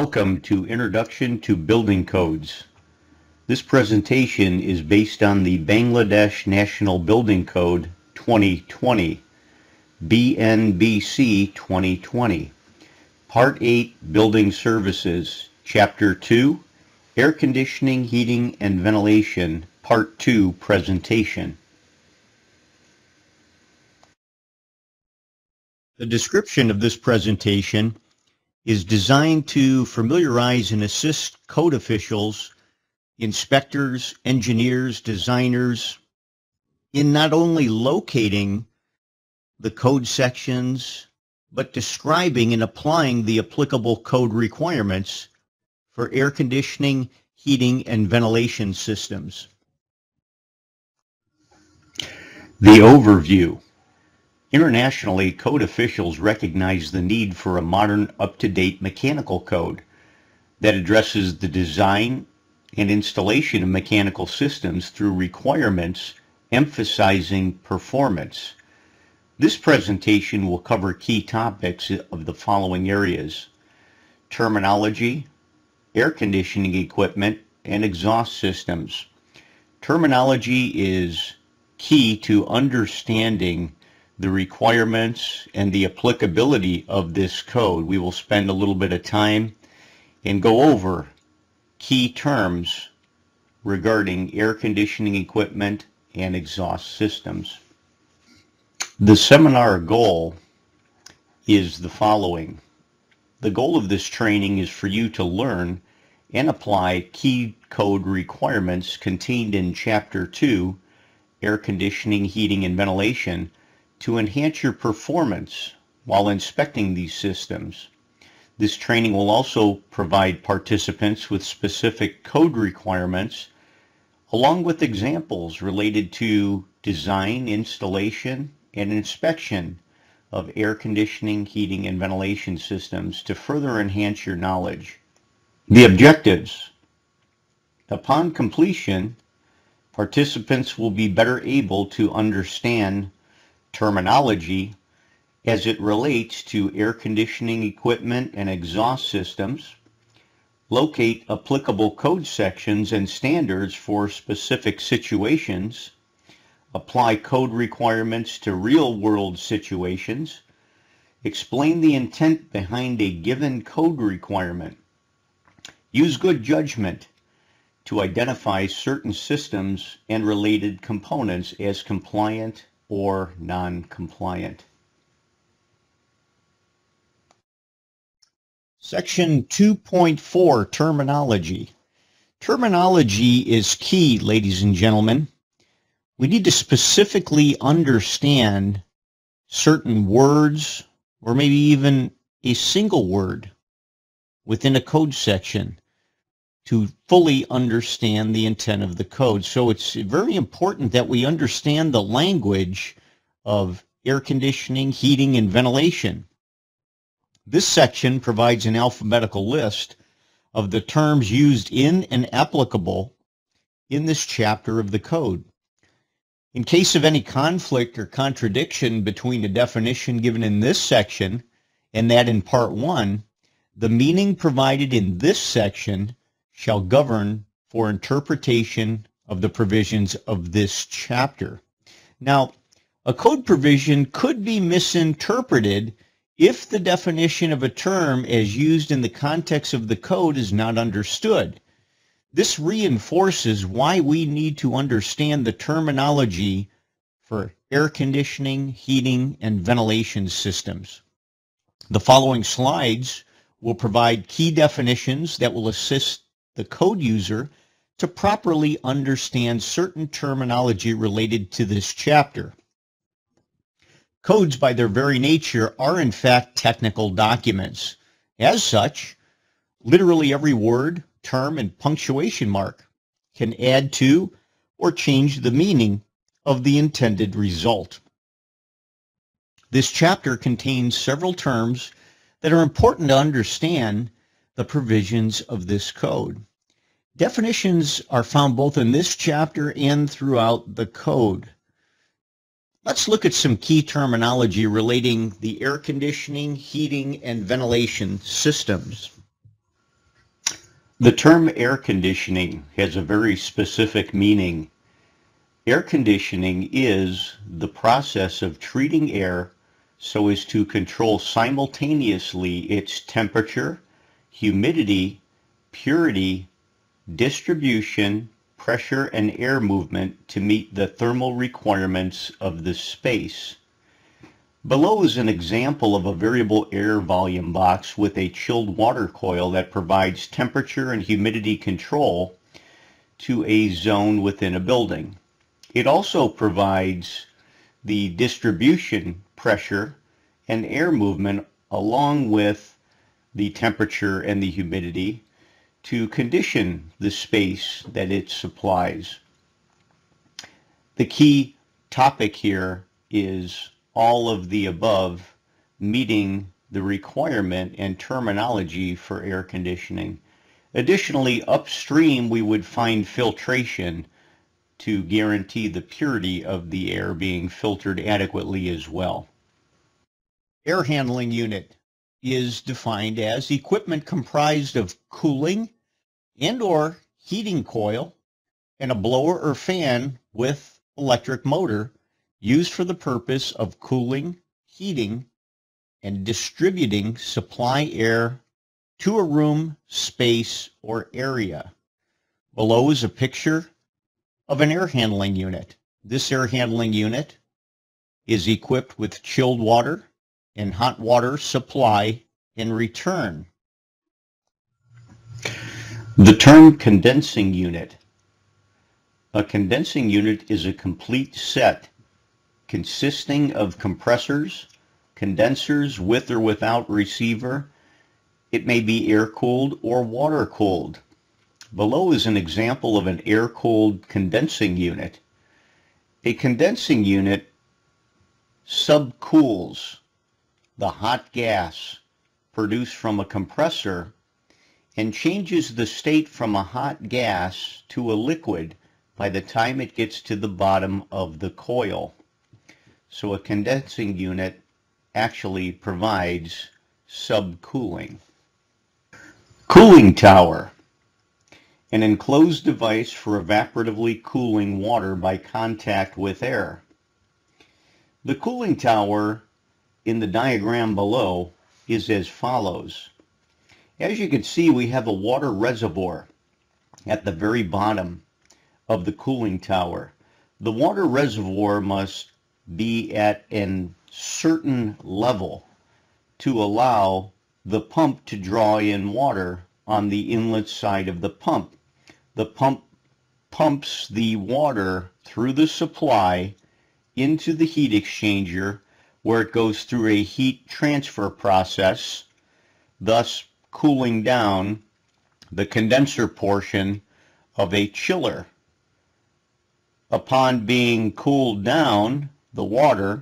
Welcome to Introduction to Building Codes. This presentation is based on the Bangladesh National Building Code 2020, BNBC 2020, Part 8, Building Services, Chapter 2, Air Conditioning, Heating, and Ventilation, Part 2 presentation. The description of this presentation is designed to familiarize and assist code officials, inspectors, engineers, designers in not only locating the code sections, but describing and applying the applicable code requirements for air conditioning, heating, and ventilation systems. The overview. Internationally, code officials recognize the need for a modern, up-to-date mechanical code that addresses the design and installation of mechanical systems through requirements emphasizing performance. This presentation will cover key topics of the following areas: terminology, air conditioning equipment, and exhaust systems. Terminology is key to understanding the requirements and the applicability of this code. We will spend a little bit of time and go over key terms regarding air conditioning equipment and exhaust systems. The seminar goal is the following. The goal of this training is for you to learn and apply key code requirements contained in Chapter 2, Air Conditioning, Heating, and Ventilation, to enhance your performance while inspecting these systems. This training will also provide participants with specific code requirements along with examples related to design, installation, and inspection of air conditioning, heating, and ventilation systems to further enhance your knowledge. The objectives. Upon completion, participants will be better able to understand terminology as it relates to air conditioning equipment and exhaust systems, locate applicable code sections and standards for specific situations, apply code requirements to real-world situations, explain the intent behind a given code requirement, use good judgment to identify certain systems and related components as compliant or non-compliant. Section 2.4, terminology. Terminology is key, ladies and gentlemen. We need to specifically understand certain words or maybe even a single word within a code section to fully understand the intent of the code. So it's very important that we understand the language of air conditioning, heating, and ventilation. This section provides an alphabetical list of the terms used in and applicable in this chapter of the code. In case of any conflict or contradiction between the definition given in this section and that in Part 1, the meaning provided in this section shall govern for interpretation of the provisions of this chapter. Now, a code provision could be misinterpreted if the definition of a term as used in the context of the code is not understood. This reinforces why we need to understand the terminology for air conditioning, heating, and ventilation systems. The following slides will provide key definitions that will assist the code user to properly understand certain terminology related to this chapter. Codes, by their very nature, are in fact technical documents. As such, literally every word, term, and punctuation mark can add to or change the meaning of the intended result. This chapter contains several terms that are important to understand the provisions of this code. Definitions are found both in this chapter and throughout the code. Let's look at some key terminology relating the air conditioning, heating, and ventilation systems. The term air conditioning has a very specific meaning. Air conditioning is the process of treating air so as to control simultaneously its temperature, humidity, purity, distribution, pressure, and air movement to meet the thermal requirements of the space. Below is an example of a variable air volume box with a chilled water coil that provides temperature and humidity control to a zone within a building. It also provides the distribution, pressure, and air movement along with the temperature and the humidity to condition the space that it supplies. The key topic here is all of the above meeting the requirement and terminology for air conditioning. Additionally, upstream we would find filtration to guarantee the purity of the air being filtered adequately as well. Air handling unit is defined as equipment comprised of cooling and or heating coil and a blower or fan with electric motor used for the purpose of cooling, heating, and distributing supply air to a room, space, or area. Below is a picture of an air handling unit. This air handling unit is equipped with chilled water and hot water supply and return. The term condensing unit. A condensing unit is a complete set consisting of compressors, condensers with or without receiver. It may be air-cooled or water-cooled. Below is an example of an air-cooled condensing unit. A condensing unit subcools the hot gas produced from a compressor and changes the state from a hot gas to a liquid by the time it gets to the bottom of the coil. So a condensing unit actually provides subcooling. Cooling tower. An enclosed device for evaporatively cooling water by contact with air. The cooling tower in the diagram below is as follows. As you can see, we have a water reservoir at the very bottom of the cooling tower. The water reservoir must be at a certain level to allow the pump to draw in water on the inlet side of the pump. The pump pumps the water through the supply into the heat exchanger, where it goes through a heat transfer process, thus cooling down the condenser portion of a chiller. Upon being cooled down, the water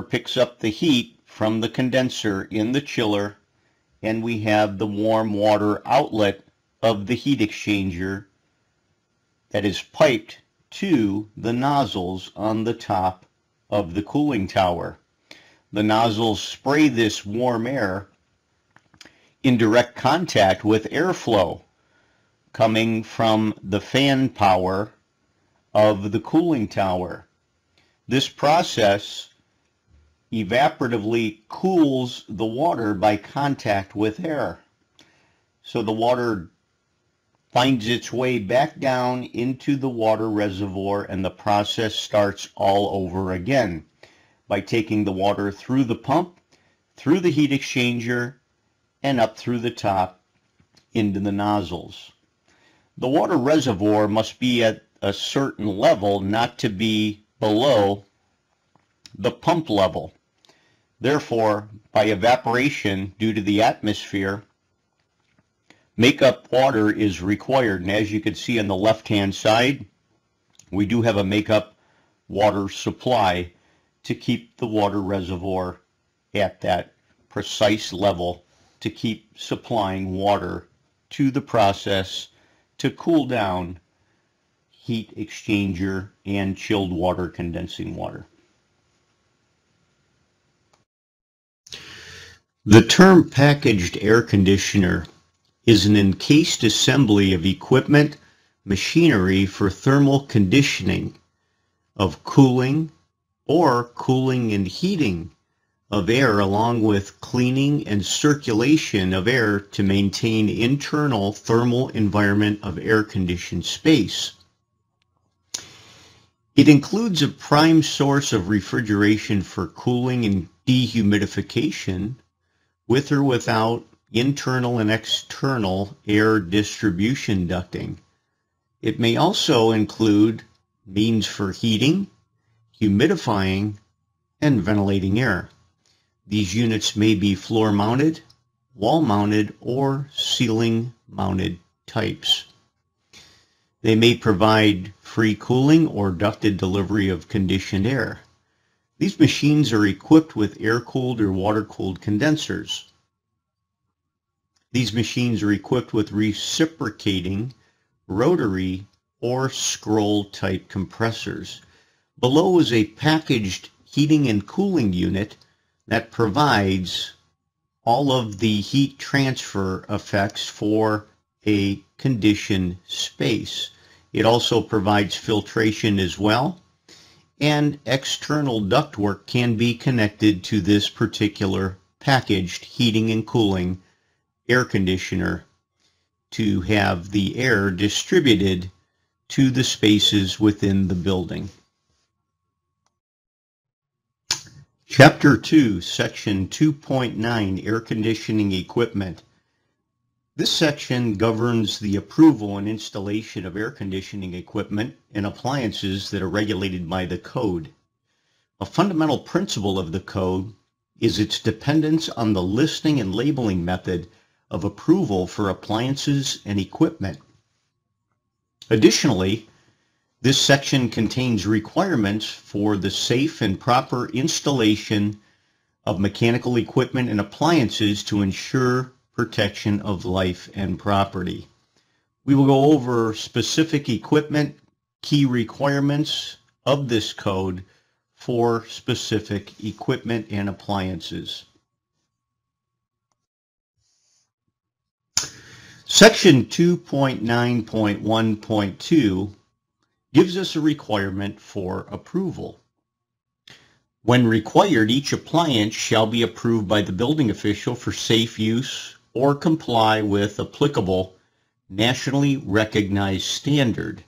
picks up the heat from the condenser in the chiller, and we have the warm water outlet of the heat exchanger that is piped to the nozzles on the top of the cooling tower. The nozzles spray this warm air in direct contact with airflow coming from the fan power of the cooling tower. This process evaporatively cools the water by contact with air. So the water finds its way back down into the water reservoir, and the process starts all over again by taking the water through the pump, through the heat exchanger, and up through the top into the nozzles. The water reservoir must be at a certain level, not to be below the pump level. Therefore, by evaporation due to the atmosphere, makeup water is required. And as you can see on the left-hand side, we do have a makeup water supply to keep the water reservoir at that precise level to keep supplying water to the process to cool down heat exchanger and chilled water, condensing water. The term packaged air conditioner is an encased assembly of equipment, machinery for thermal conditioning of cooling or cooling and heating of air, along with cleaning and circulation of air to maintain internal thermal environment of air-conditioned space. It includes a prime source of refrigeration for cooling and dehumidification, with or without internal and external air distribution ducting. It may also include means for heating, humidifying, and ventilating air. These units may be floor-mounted, wall-mounted, or ceiling-mounted types. They may provide free cooling or ducted delivery of conditioned air. These machines are equipped with air-cooled or water-cooled condensers. These machines are equipped with reciprocating, rotary, or scroll-type compressors. Below is a packaged heating and cooling unit that provides all of the heat transfer effects for a conditioned space. It also provides filtration as well, and external ductwork can be connected to this particular packaged heating and cooling air conditioner to have the air distributed to the spaces within the building. Chapter 2, Section 2.9, Air Conditioning Equipment. This section governs the approval and installation of air conditioning equipment and appliances that are regulated by the code. A fundamental principle of the code is its dependence on the listing and labeling method of approval for appliances and equipment. Additionally, this section contains requirements for the safe and proper installation of mechanical equipment and appliances to ensure protection of life and property. We will go over specific equipment, key requirements of this code for specific equipment and appliances. Section 2.9.1.2 gives us a requirement for approval. When required, each appliance shall be approved by the building official for safe use or comply with applicable nationally recognized standard.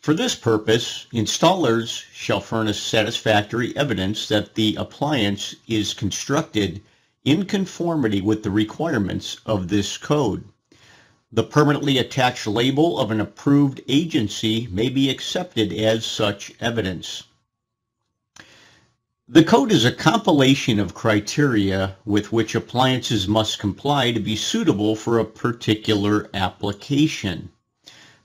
For this purpose, installers shall furnish satisfactory evidence that the appliance is constructed in conformity with the requirements of this code. The permanently attached label of an approved agency may be accepted as such evidence. The code is a compilation of criteria with which appliances must comply to be suitable for a particular application.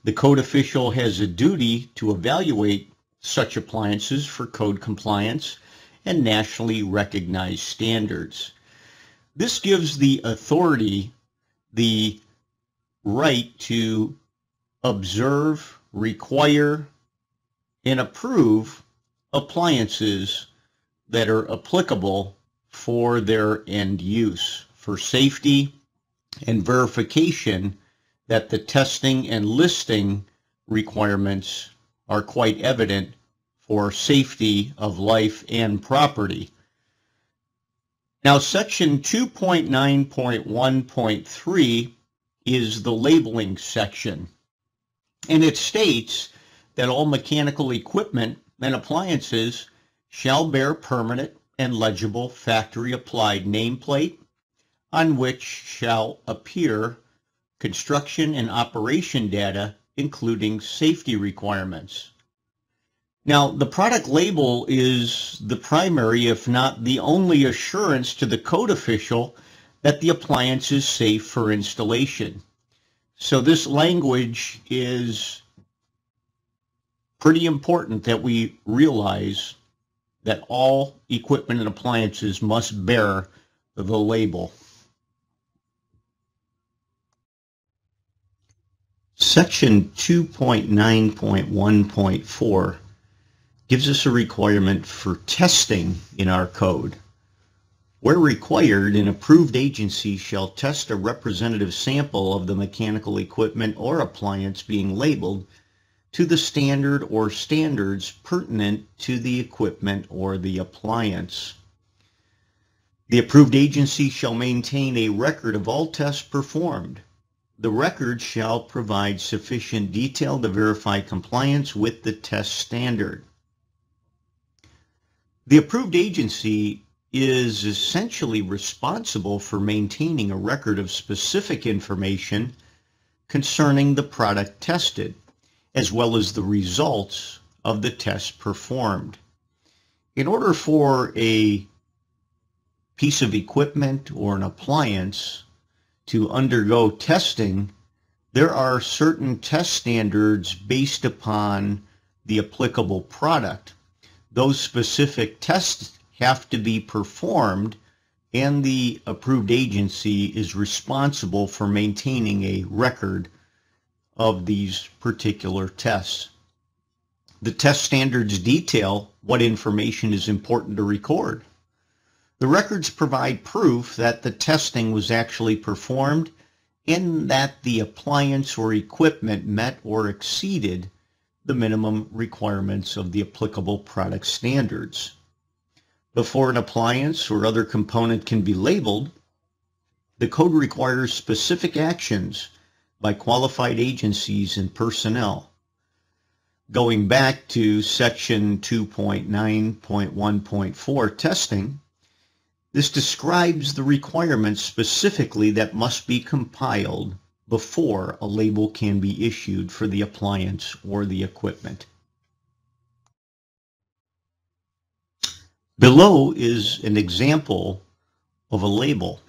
The code official has a duty to evaluate such appliances for code compliance and nationally recognized standards. This gives the authority the right to observe, require, and approve appliances that are applicable for their end use for safety and verification that the testing and listing requirements are quite evident for safety of life and property. Now, section 2.9.1.3 is the labeling section, and it states that all mechanical equipment and appliances shall bear permanent and legible factory-applied nameplate on which shall appear construction and operation data, including safety requirements. Now, the product label is the primary, if not the only, assurance to the code official that the appliance is safe for installation. So this language is pretty important that we realize that all equipment and appliances must bear the label. Section 2.9.1.4 gives us a requirement for testing in our code. Where required, an approved agency shall test a representative sample of the mechanical equipment or appliance being labeled to the standard or standards pertinent to the equipment or the appliance. The approved agency shall maintain a record of all tests performed. The record shall provide sufficient detail to verify compliance with the test standard. The approved agency is essentially responsible for maintaining a record of specific information concerning the product tested, as well as the results of the test performed. In order for a piece of equipment or an appliance to undergo testing, there are certain test standards based upon the applicable product. Those specific tests have to be performed, and the approved agency is responsible for maintaining a record of these particular tests. The test standards detail what information is important to record. The records provide proof that the testing was actually performed and that the appliance or equipment met or exceeded the minimum requirements of the applicable product standards. Before an appliance or other component can be labeled, the code requires specific actions by qualified agencies and personnel. Going back to section 2.9.1.4, testing, this describes the requirements specifically that must be compiled before a label can be issued for the appliance or the equipment. Below is an example of a label.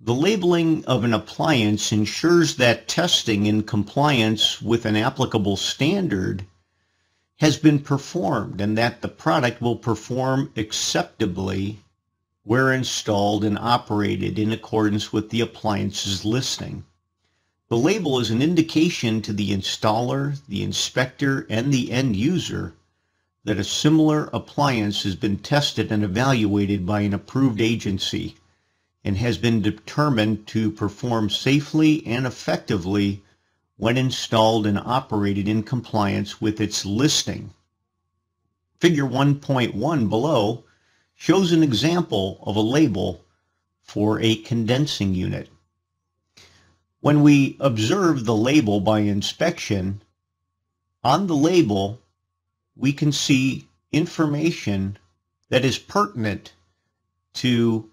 The labeling of an appliance ensures that testing in compliance with an applicable standard has been performed and that the product will perform acceptably where installed and operated in accordance with the appliance's listing. The label is an indication to the installer, the inspector, and the end user that a similar appliance has been tested and evaluated by an approved agency and has been determined to perform safely and effectively when installed and operated in compliance with its listing. Figure 1.1 below shows an example of a label for a condensing unit. When we observe the label by inspection, on the label, we can see information that is pertinent to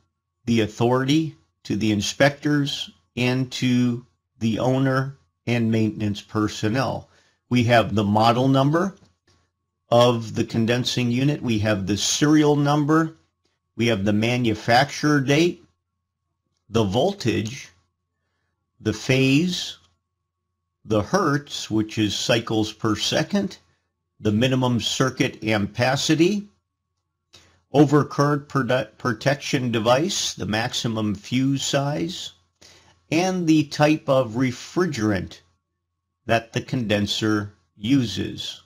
the authority, to the inspectors, and to the owner and maintenance personnel. We have the model number of the condensing unit, we have the serial number, we have the manufacturer date, the voltage, the phase, the hertz, which is cycles per second, the minimum circuit ampacity, overcurrent protection device, the maximum fuse size, and the type of refrigerant that the condenser uses.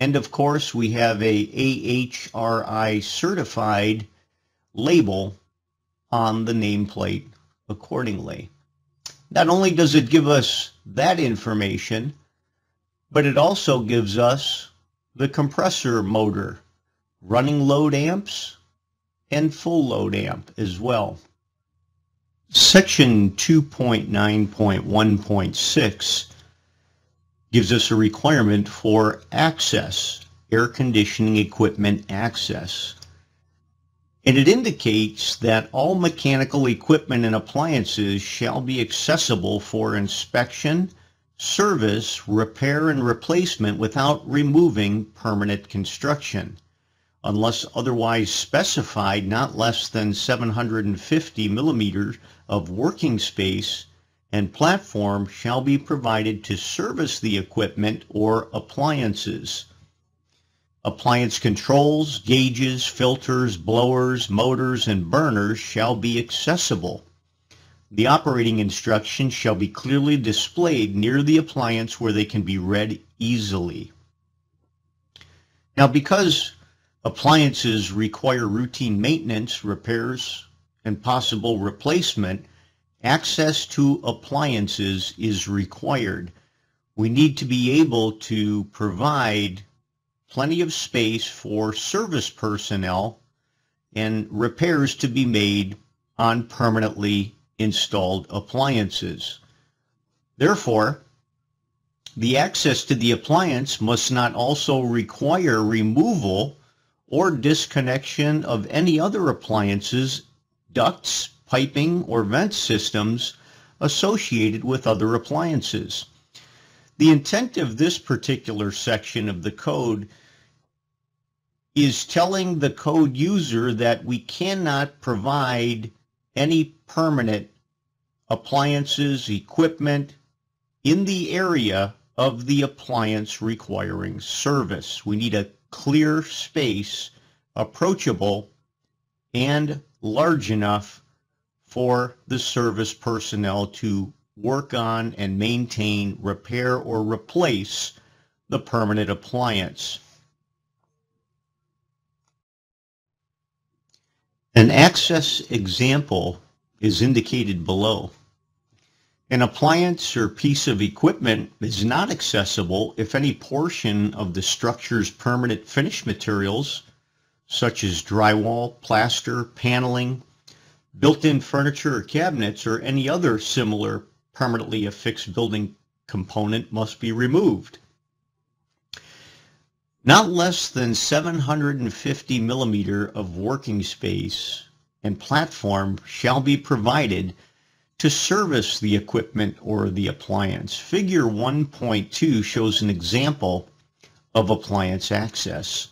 And of course, we have a ASHRAE certified label on the nameplate accordingly. Not only does it give us that information, but it also gives us the compressor motor, running load amps, and full load amp as well. Section 2.9.1.6 gives us a requirement for access, air conditioning equipment access. And it indicates that all mechanical equipment and appliances shall be accessible for inspection, service, repair, and replacement without removing permanent construction, unless otherwise specified, not less than 750 millimeters of working space and platform shall be provided to service the equipment or appliances. Appliance controls, gauges, filters, blowers, motors, and burners shall be accessible. The operating instructions shall be clearly displayed near the appliance where they can be read easily. Now, because Appliances require routine maintenance, repairs, and possible replacement. Access to appliances is required. We need to be able to provide plenty of space for service personnel and repairs to be made on permanently installed appliances. Therefore, the access to the appliance must not also require removal or disconnection of any other appliances, ducts, piping, or vent systems associated with other appliances. The intent of this particular section of the code is telling the code user that we cannot provide any permanent appliances, equipment in the area of the appliance requiring service. We need a clear space, approachable and large enough for the service personnel to work on and maintain, repair, or replace the permanent appliance. An access example is indicated below. An appliance or piece of equipment is not accessible if any portion of the structure's permanent finished materials, such as drywall, plaster, paneling, built-in furniture or cabinets, or any other similar permanently affixed building component must be removed. Not less than 750 millimeter of working space and platform shall be provided to service the equipment or the appliance. Figure 1.2 shows an example of appliance access.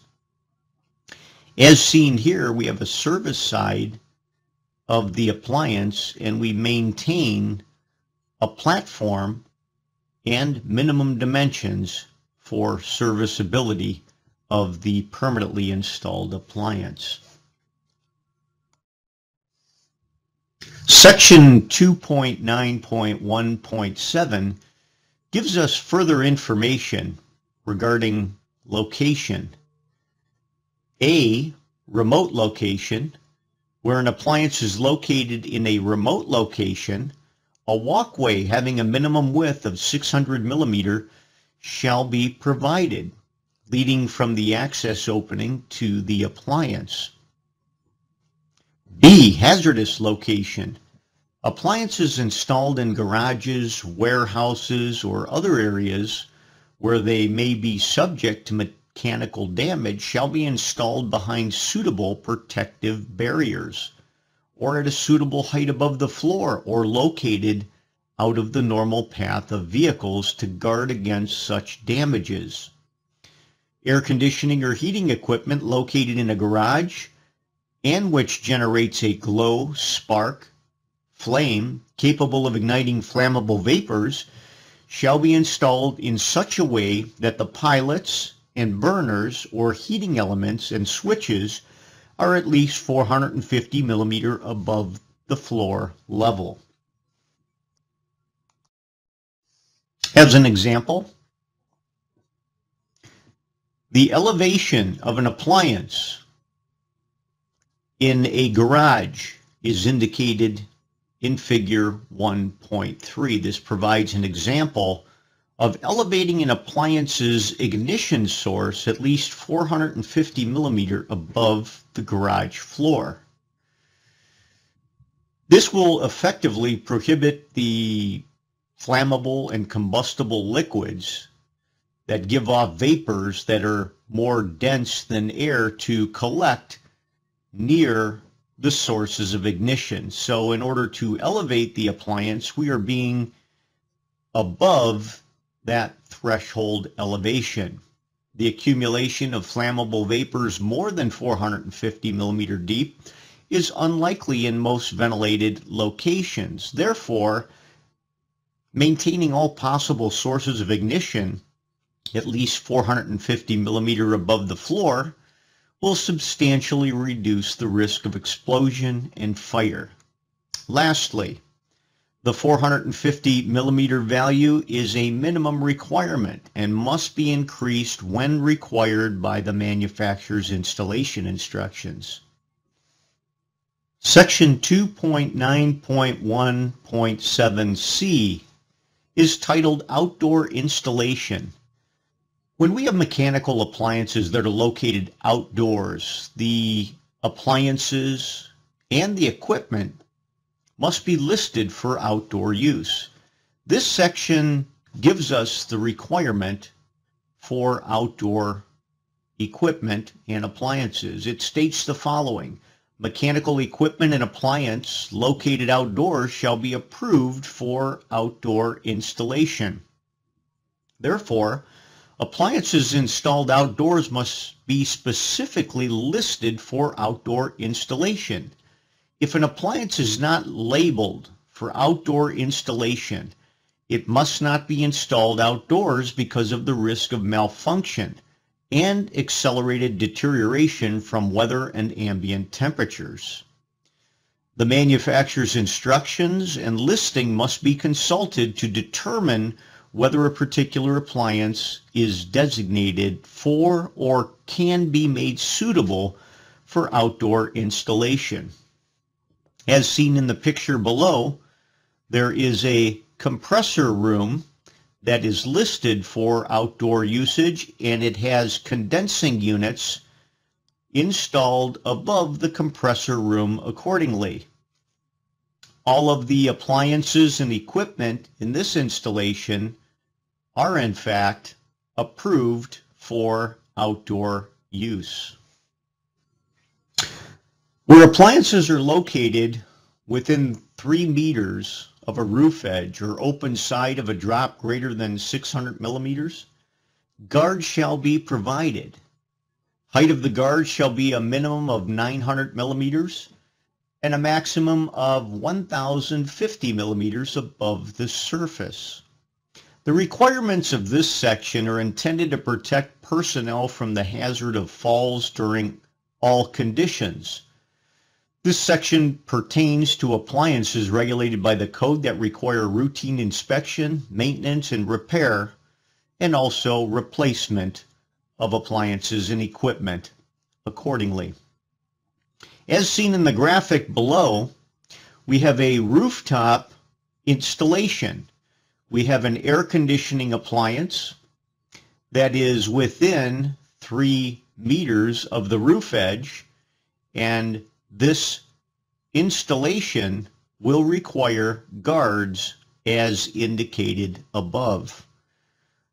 As seen here, we have a service side of the appliance, and we maintain a platform and minimum dimensions for serviceability of the permanently installed appliance. Section 2.9.1.7 gives us further information regarding location. A, remote location, where an appliance is located in a remote location, a walkway having a minimum width of 600 millimeter shall be provided, leading from the access opening to the appliance. B, hazardous location. Appliances installed in garages, warehouses, or other areas where they may be subject to mechanical damage shall be installed behind suitable protective barriers or at a suitable height above the floor or located out of the normal path of vehicles to guard against such damages. Air conditioning or heating equipment located in a garage and which generates a glow, spark, flame capable of igniting flammable vapors shall be installed in such a way that the pilots and burners or heating elements and switches are at least 450 millimeter above the floor level. As an example, the elevation of an appliance in a garage is indicated in figure 1.3. This provides an example of elevating an appliance's ignition source at least 450 millimeter above the garage floor. This will effectively prohibit the flammable and combustible liquids that give off vapors that are more dense than air to collect near the sources of ignition. So in order to elevate the appliance, we are being above that threshold elevation. The accumulation of flammable vapors more than 450 millimeter deep is unlikely in most ventilated locations. Therefore, maintaining all possible sources of ignition at least 450 millimeter above the floor will substantially reduce the risk of explosion and fire. Lastly, The 450 millimeter value is a minimum requirement and must be increased when required by the manufacturer's installation instructions. Section 2.9.1.7c is titled Outdoor Installation. When we have mechanical appliances that are located outdoors, the appliances and the equipment must be listed for outdoor use. This section gives us the requirement for outdoor equipment and appliances. It states the following: mechanical equipment and appliance located outdoors shall be approved for outdoor installation. Therefore, appliances installed outdoors must be specifically listed for outdoor installation. If an appliance is not labeled for outdoor installation, it must not be installed outdoors because of the risk of malfunction and accelerated deterioration from weather and ambient temperatures. The manufacturer's instructions and listing must be consulted to determine whether a particular appliance is designated for or can be made suitable for outdoor installation. As seen in the picture below, there is a compressor room that is listed for outdoor usage, and it has condensing units installed above the compressor room accordingly. All of the appliances and equipment in this installation are in fact approved for outdoor use. Where appliances are located within 3 meters of a roof edge or open side of a drop greater than 600 millimeters, guards shall be provided. Height of the guard shall be a minimum of 900 millimeters and a maximum of 1,050 millimeters above the surface. The requirements of this section are intended to protect personnel from the hazard of falls during all conditions. This section pertains to appliances regulated by the code that require routine inspection, maintenance, and repair, and also replacement of appliances and equipment accordingly. As seen in the graphic below, we have a rooftop installation. We have an air conditioning appliance that is within 3 meters of the roof edge, and this installation will require guards as indicated above.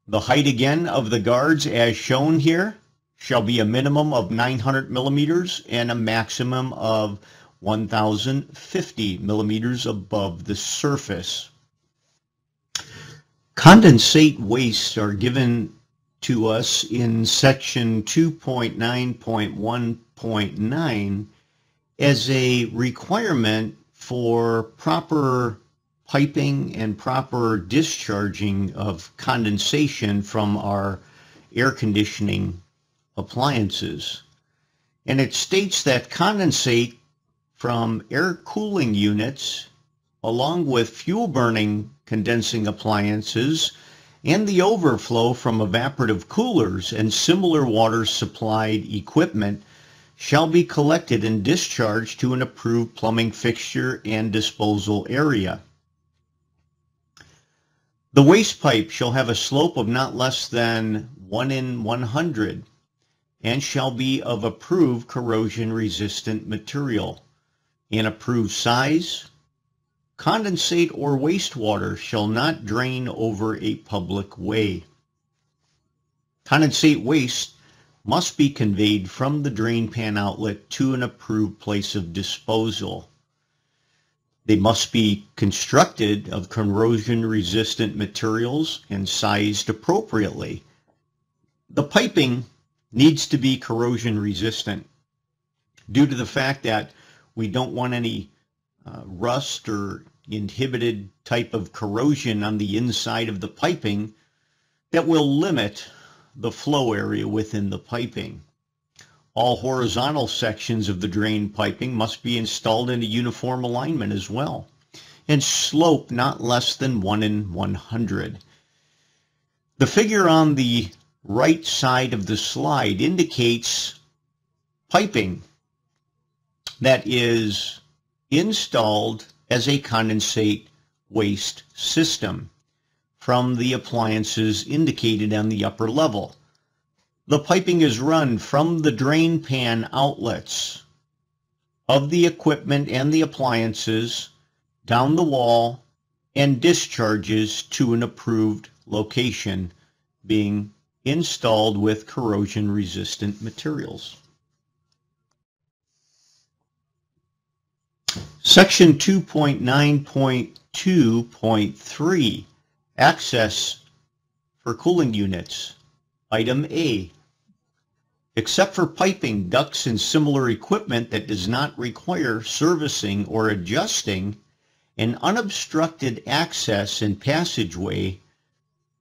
The height again of the guards as shown here shall be a minimum of 900 millimeters and a maximum of 1,050 millimeters above the surface. Condensate wastes are given to us in section 2.9.1.9 as a requirement for proper piping and proper discharging of condensation from our air conditioning appliances. And it states that condensate from air cooling units, along with fuel burning condensing appliances, and the overflow from evaporative coolers and similar water supplied equipment shall be collected and discharged to an approved plumbing fixture and disposal area. The waste pipe shall have a slope of not less than 1 in 100 and shall be of approved corrosion resistant material. In approved size, condensate or wastewater shall not drain over a public way. Condensate waste must be conveyed from the drain pan outlet to an approved place of disposal. They must be constructed of corrosion-resistant materials and sized appropriately. The piping needs to be corrosion-resistant due to the fact that we don't want any rust or inhibited type of corrosion on the inside of the piping that will limit the flow area within the piping. All horizontal sections of the drain piping must be installed in a uniform alignment as well. and slope not less than 1 in 100. The figure on the right side of the slide indicates piping that is installed as a condensate waste system from the appliances indicated on the upper level. The piping is run from the drain pan outlets of the equipment and the appliances down the wall and discharges to an approved location, being installed with corrosion-resistant materials. Section 2.9.2.3, access for cooling units. Item A, except for piping, ducts, and similar equipment that does not require servicing or adjusting, an unobstructed access and passageway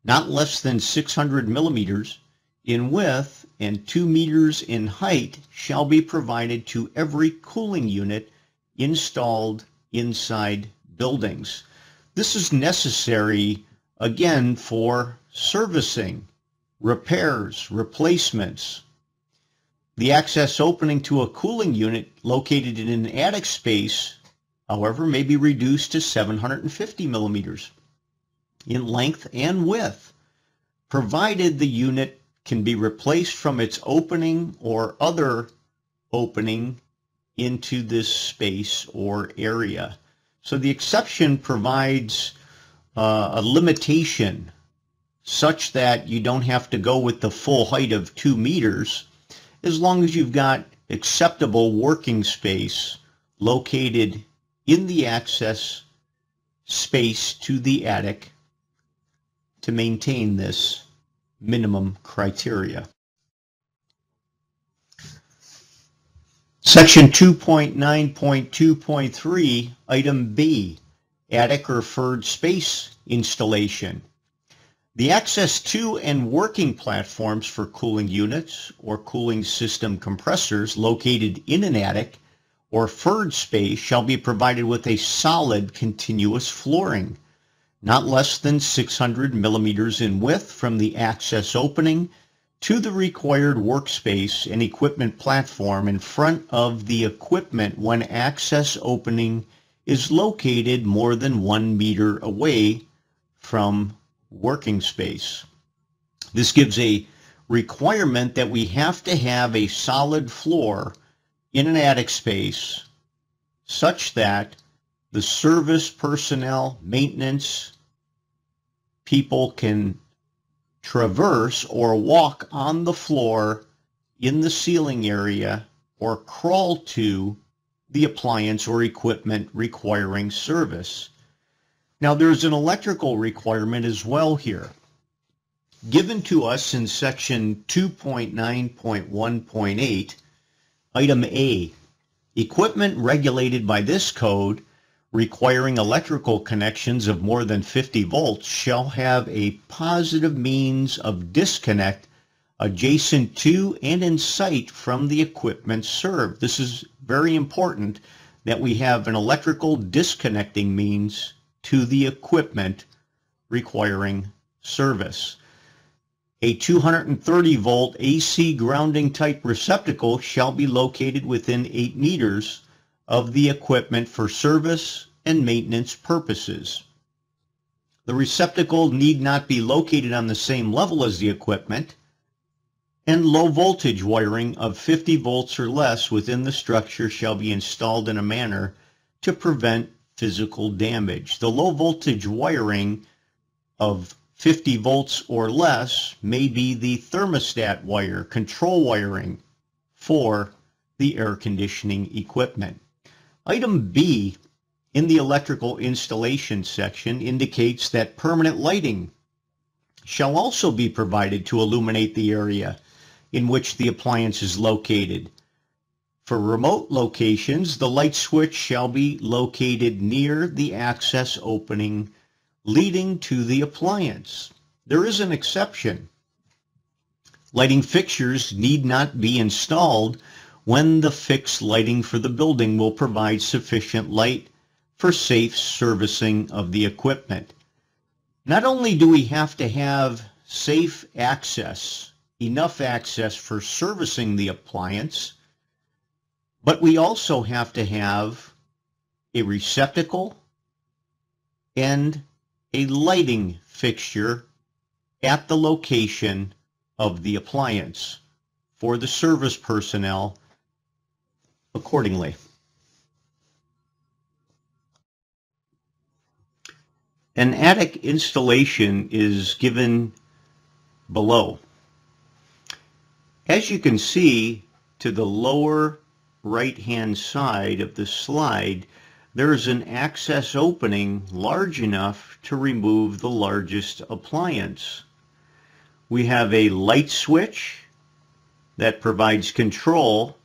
not less than 600 millimeters in width and 2 meters in height shall be provided to every cooling unit installed inside buildings. This is necessary, again, for servicing, repairs, replacements. The access opening to a cooling unit located in an attic space, however, may be reduced to 750 millimeters in length and width, provided the unit can be replaced from its opening or other opening into this space or area. So the exception provides a limitation such that you don't have to go with the full height of 2 meters as long as you've got acceptable working space located in the access space to the attic to maintain this minimum criteria. Section 2.9.2.3, item B, attic or referred space installation. The access to and working platforms for cooling units or cooling system compressors located in an attic or referred space shall be provided with a solid continuous flooring, not less than 600 millimeters in width from the access opening to the required workspace and equipment platform in front of the equipment when access opening is located more than 1 meter away from working space. This gives a requirement that we have to have a solid floor in an attic space such that the service personnel, maintenance people can traverse or walk on the floor in the ceiling area or crawl to the appliance or equipment requiring service. Now there's an electrical requirement as well here, given to us in section 2.9.1.8, item A, equipment regulated by this code requiring electrical connections of more than 50 volts shall have a positive means of disconnect adjacent to and in sight from the equipment served. This is very important that we have an electrical disconnecting means to the equipment requiring service. A 230 volt AC grounding type receptacle shall be located within 8 meters of the equipment for service and maintenance purposes. The receptacle need not be located on the same level as the equipment, and low voltage wiring of 50 volts or less within the structure shall be installed in a manner to prevent physical damage. The low voltage wiring of 50 volts or less may be the thermostat wire, control wiring for the air conditioning equipment. Item B in the electrical installation section indicates that permanent lighting shall also be provided to illuminate the area in which the appliance is located. For remote locations, the light switch shall be located near the access opening leading to the appliance. There is an exception. Lighting fixtures need not be installed when the fixed lighting for the building will provide sufficient light for safe servicing of the equipment. Not only do we have to have safe access, enough access for servicing the appliance, but we also have to have a receptacle and a lighting fixture at the location of the appliance for the service personnel accordingly. An attic installation is given below. As you can see to the lower right-hand side of the slide, there is an access opening large enough to remove the largest appliance. We have a light switch that provides control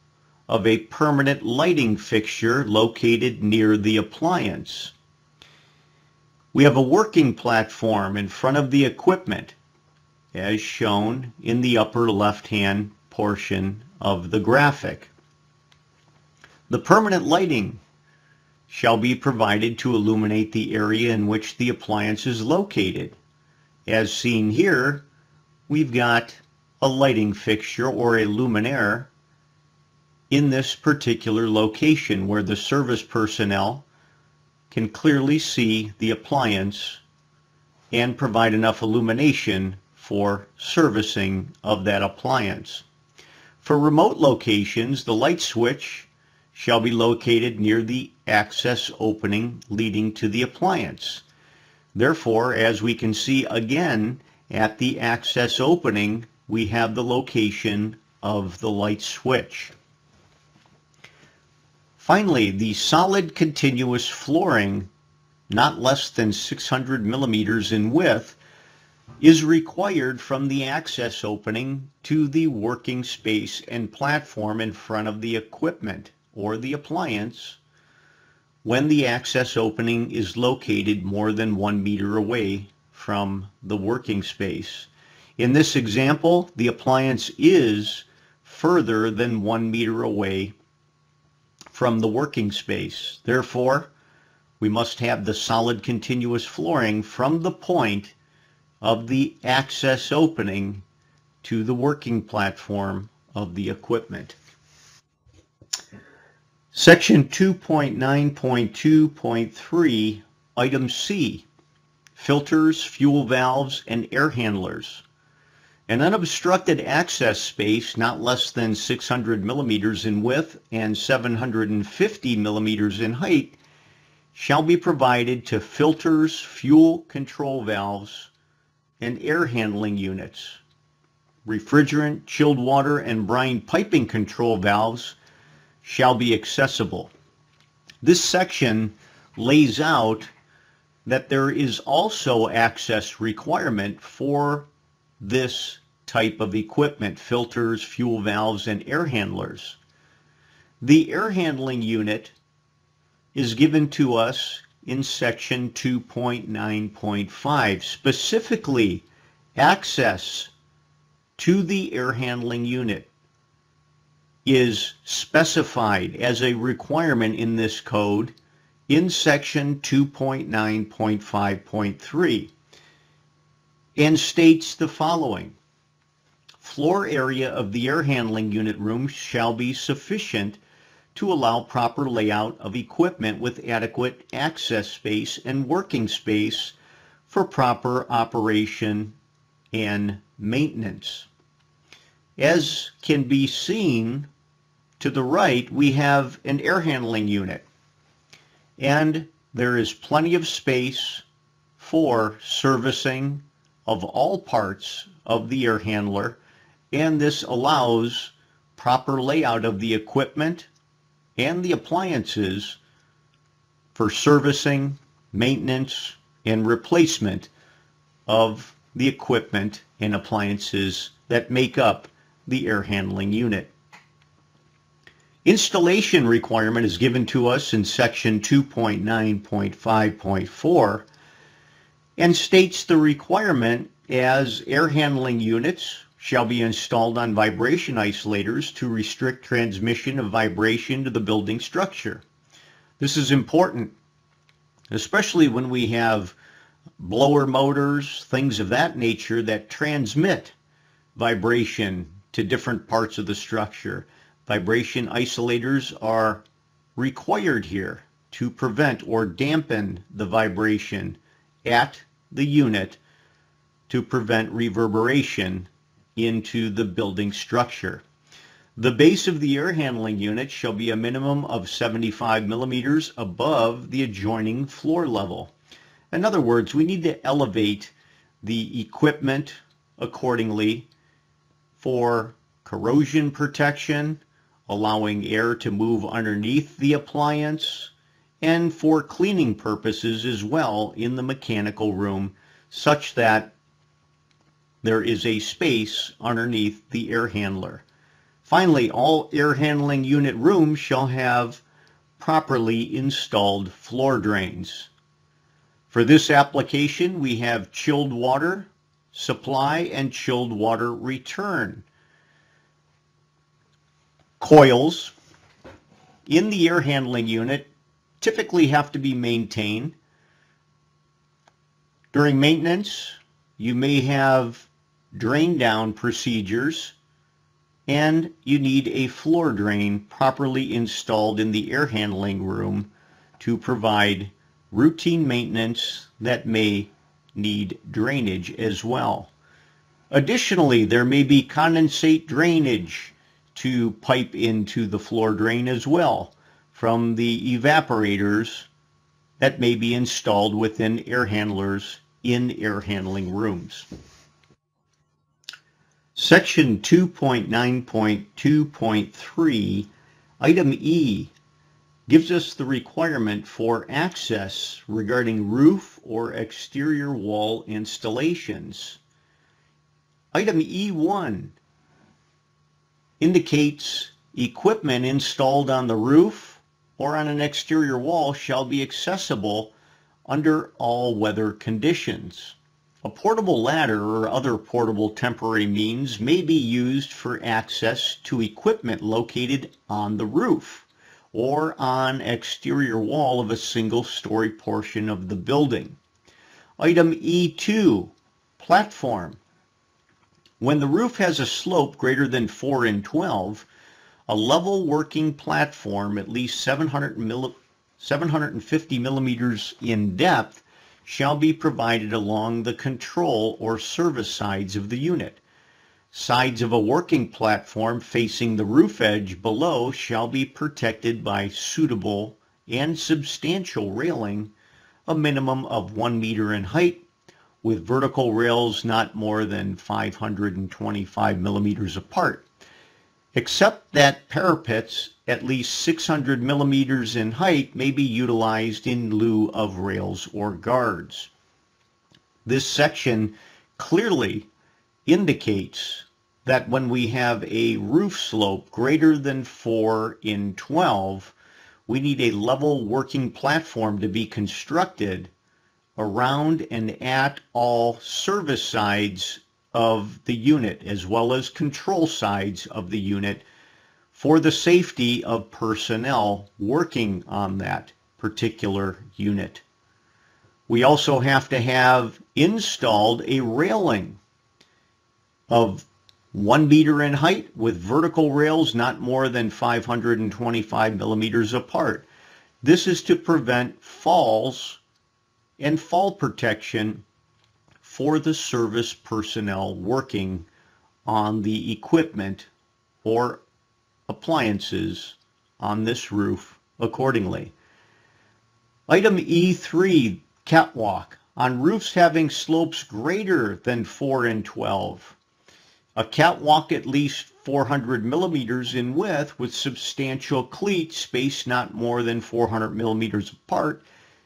of a permanent lighting fixture located near the appliance. We have a working platform in front of the equipment, as shown in the upper left-hand portion of the graphic. The permanent lighting shall be provided to illuminate the area in which the appliance is located. As seen here, we've got a lighting fixture or a luminaire in this particular location where the service personnel can clearly see the appliance and provide enough illumination for servicing of that appliance. For remote locations, the light switch shall be located near the access opening leading to the appliance. Therefore, as we can see again at the access opening, we have the location of the light switch. Finally, the solid continuous flooring, not less than 600 millimeters in width, is required from the access opening to the working space and platform in front of the equipment or the appliance when the access opening is located more than 1 meter away from the working space. In this example, the appliance is further than 1 meter away from the working space. Therefore, we must have the solid continuous flooring from the point of the access opening to the working platform of the equipment. Section 2.9.2.3, item C, filters, fuel valves, and air handlers. An unobstructed access space not less than 600 millimeters in width and 750 millimeters in height shall be provided to filters, fuel control valves, and air handling units. Refrigerant, chilled water, and brine piping control valves shall be accessible. This section lays out that there is also access requirement for this type of equipment, filters, fuel valves, and air handlers. The air handling unit is given to us in section 2.9.5, specifically access to the air handling unit is specified as a requirement in this code in section 2.9.5.3. and states the following: floor area of the air handling unit room shall be sufficient to allow proper layout of equipment with adequate access space and working space for proper operation and maintenance. As can be seen to the right, we have an air handling unit, and there is plenty of space for servicing of all parts of the air handler, and this allows proper layout of the equipment and the appliances for servicing, maintenance, and replacement of the equipment and appliances that make up the air handling unit. Installation requirement is given to us in section 2.9.5.4 and states the requirement as air handling units shall be installed on vibration isolators to restrict transmission of vibration to the building structure. This is important especially when we have blower motors, things of that nature that transmit vibration to different parts of the structure. Vibration isolators are required here to prevent or dampen the vibration at the unit to prevent reverberation into the building structure. The base of the air handling unit shall be a minimum of 75 millimeters above the adjoining floor level. In other words, we need to elevate the equipment accordingly for corrosion protection, allowing air to move underneath the appliance, and for cleaning purposes as well in the mechanical room, such that there is a space underneath the air handler. Finally, all air handling unit rooms shall have properly installed floor drains. For this application, we have chilled water supply and chilled water return coils in the air handling unit. Typically have to be maintained. During maintenance, you may have drain down procedures, and you need a floor drain properly installed in the air handling room to provide routine maintenance that may need drainage as well. Additionally, there may be condensate drainage to pipe into the floor drain as well from the evaporators that may be installed within air handlers in air handling rooms. Section 2.9.2.3, item E, gives us the requirement for access regarding roof or exterior wall installations. Item E1 indicates equipment installed on the roof or on an exterior wall shall be accessible under all weather conditions. A portable ladder or other portable temporary means may be used for access to equipment located on the roof or on exterior wall of a single-story portion of the building. Item E2, platform. When the roof has a slope greater than 4 and 12, a level working platform at least 750 millimeters in depth shall be provided along the control or service sides of the unit. Sides of a working platform facing the roof edge below shall be protected by suitable and substantial railing, a minimum of 1 meter in height, with vertical rails not more than 525 millimeters apart. Except that parapets at least 600 millimeters in height may be utilized in lieu of rails or guards. This section clearly indicates that when we have a roof slope greater than 4 in 12, we need a level working platform to be constructed around and at all service sides of the unit as well as control sides of the unit for the safety of personnel working on that particular unit. We also have to have installed a railing of 1 meter in height with vertical rails not more than 525 millimeters apart. This is to prevent falls and fall protection for the service personnel working on the equipment or appliances on this roof accordingly. Item E3, catwalk. On roofs having slopes greater than 4 and 12, a catwalk at least 400 millimeters in width with substantial cleats spaced not more than 400 millimeters apart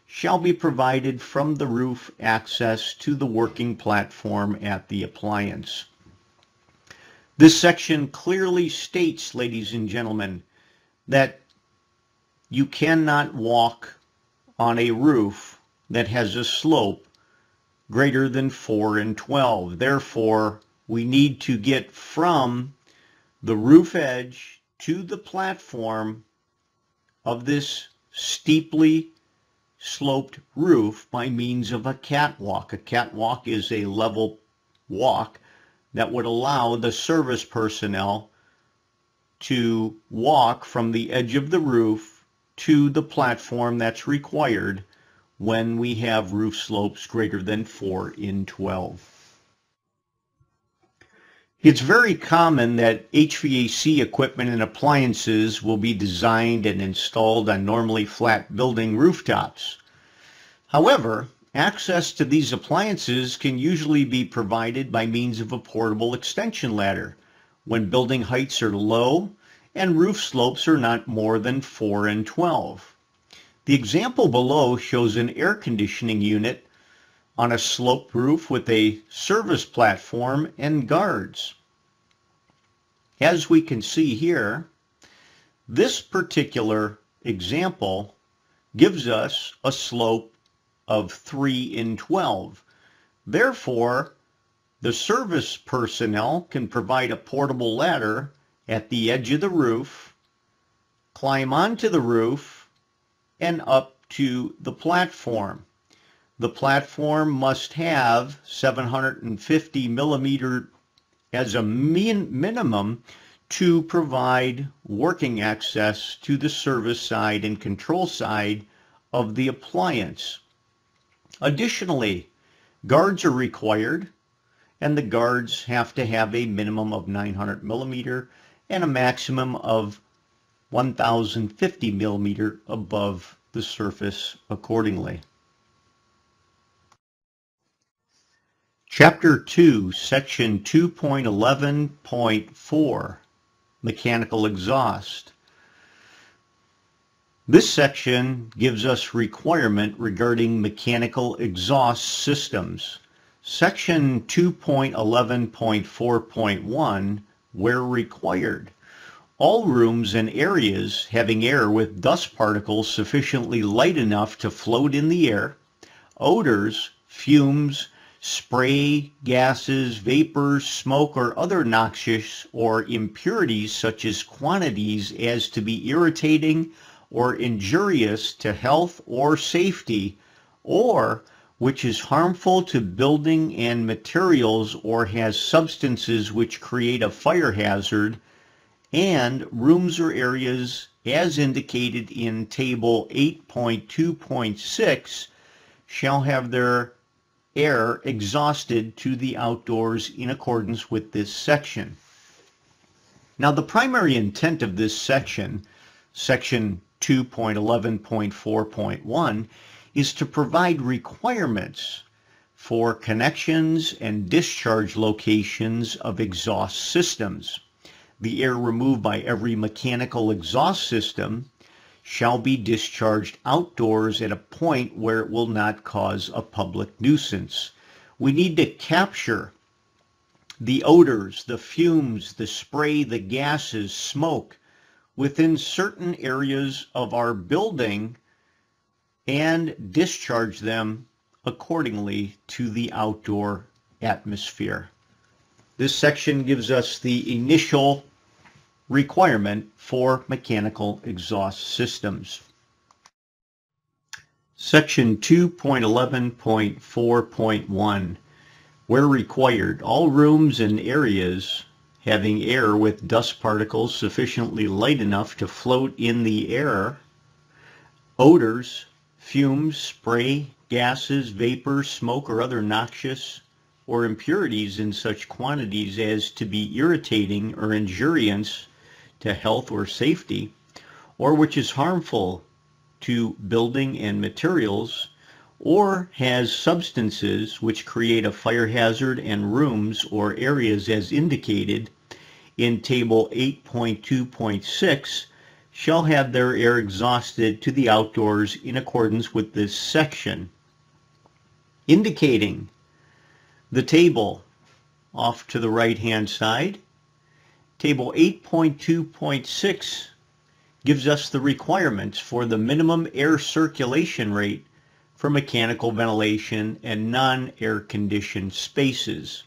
shall be provided from the roof access to the working platform at the appliance. This section clearly states, ladies and gentlemen, that you cannot walk on a roof that has a slope greater than 4 and 12. Therefore, we need to get from the roof edge to the platform of this steeply sloped roof by means of a catwalk. A catwalk is a level walk that would allow the service personnel to walk from the edge of the roof to the platform that's required when we have roof slopes greater than 4 in 12. It's very common that HVAC equipment and appliances will be designed and installed on normally flat building rooftops. However, access to these appliances can usually be provided by means of a portable extension ladder when building heights are low and roof slopes are not more than 4 and 12. The example below shows an air conditioning unit on a slope roof with a service platform and guards. As we can see here, this particular example gives us a slope of 3 in 12. Therefore, the service personnel can provide a portable ladder at the edge of the roof, climb onto the roof, and up to the platform. The platform must have 750 millimeter as a minimum to provide working access to the service side and control side of the appliance. Additionally, guards are required, and the guards have to have a minimum of 900 millimeter and a maximum of 1050 millimeter above the surface accordingly. Chapter 2, Section 2.11.4, Mechanical Exhaust. This section gives us requirement regarding mechanical exhaust systems. Section 2.11.4.1, where required, all rooms and areas having air with dust particles sufficiently light enough to float in the air, odors, fumes, spray, gases, vapors, smoke, or other noxious or impurities such as quantities as to be irritating or injurious to health or safety, or which is harmful to building and materials or has substances which create a fire hazard, and rooms or areas as indicated in Table 8.2.6 shall have their air exhausted to the outdoors in accordance with this section. Now, the primary intent of this section, Section 2.11.4.1, is to provide requirements for connections and discharge locations of exhaust systems. The air removed by every mechanical exhaust system shall be discharged outdoors at a point where it will not cause a public nuisance. We need to capture the odors, the fumes, the spray, the gases, smoke within certain areas of our building and discharge them accordingly to the outdoor atmosphere. This section gives us the initial requirement for mechanical exhaust systems. Section 2.11.4.1, where required, all rooms and areas having air with dust particles sufficiently light enough to float in the air, odors, fumes, spray, gases, vapor, smoke, or other noxious or impurities in such quantities as to be irritating or injurious to health or safety, or which is harmful to building and materials, or has substances which create a fire hazard, and rooms or areas as indicated in Table 8.2.6 shall have their air exhausted to the outdoors in accordance with this section. Indicating the table off to the right-hand side, Table 8.2.6 gives us the requirements for the minimum air circulation rate for mechanical ventilation and non-air-conditioned spaces.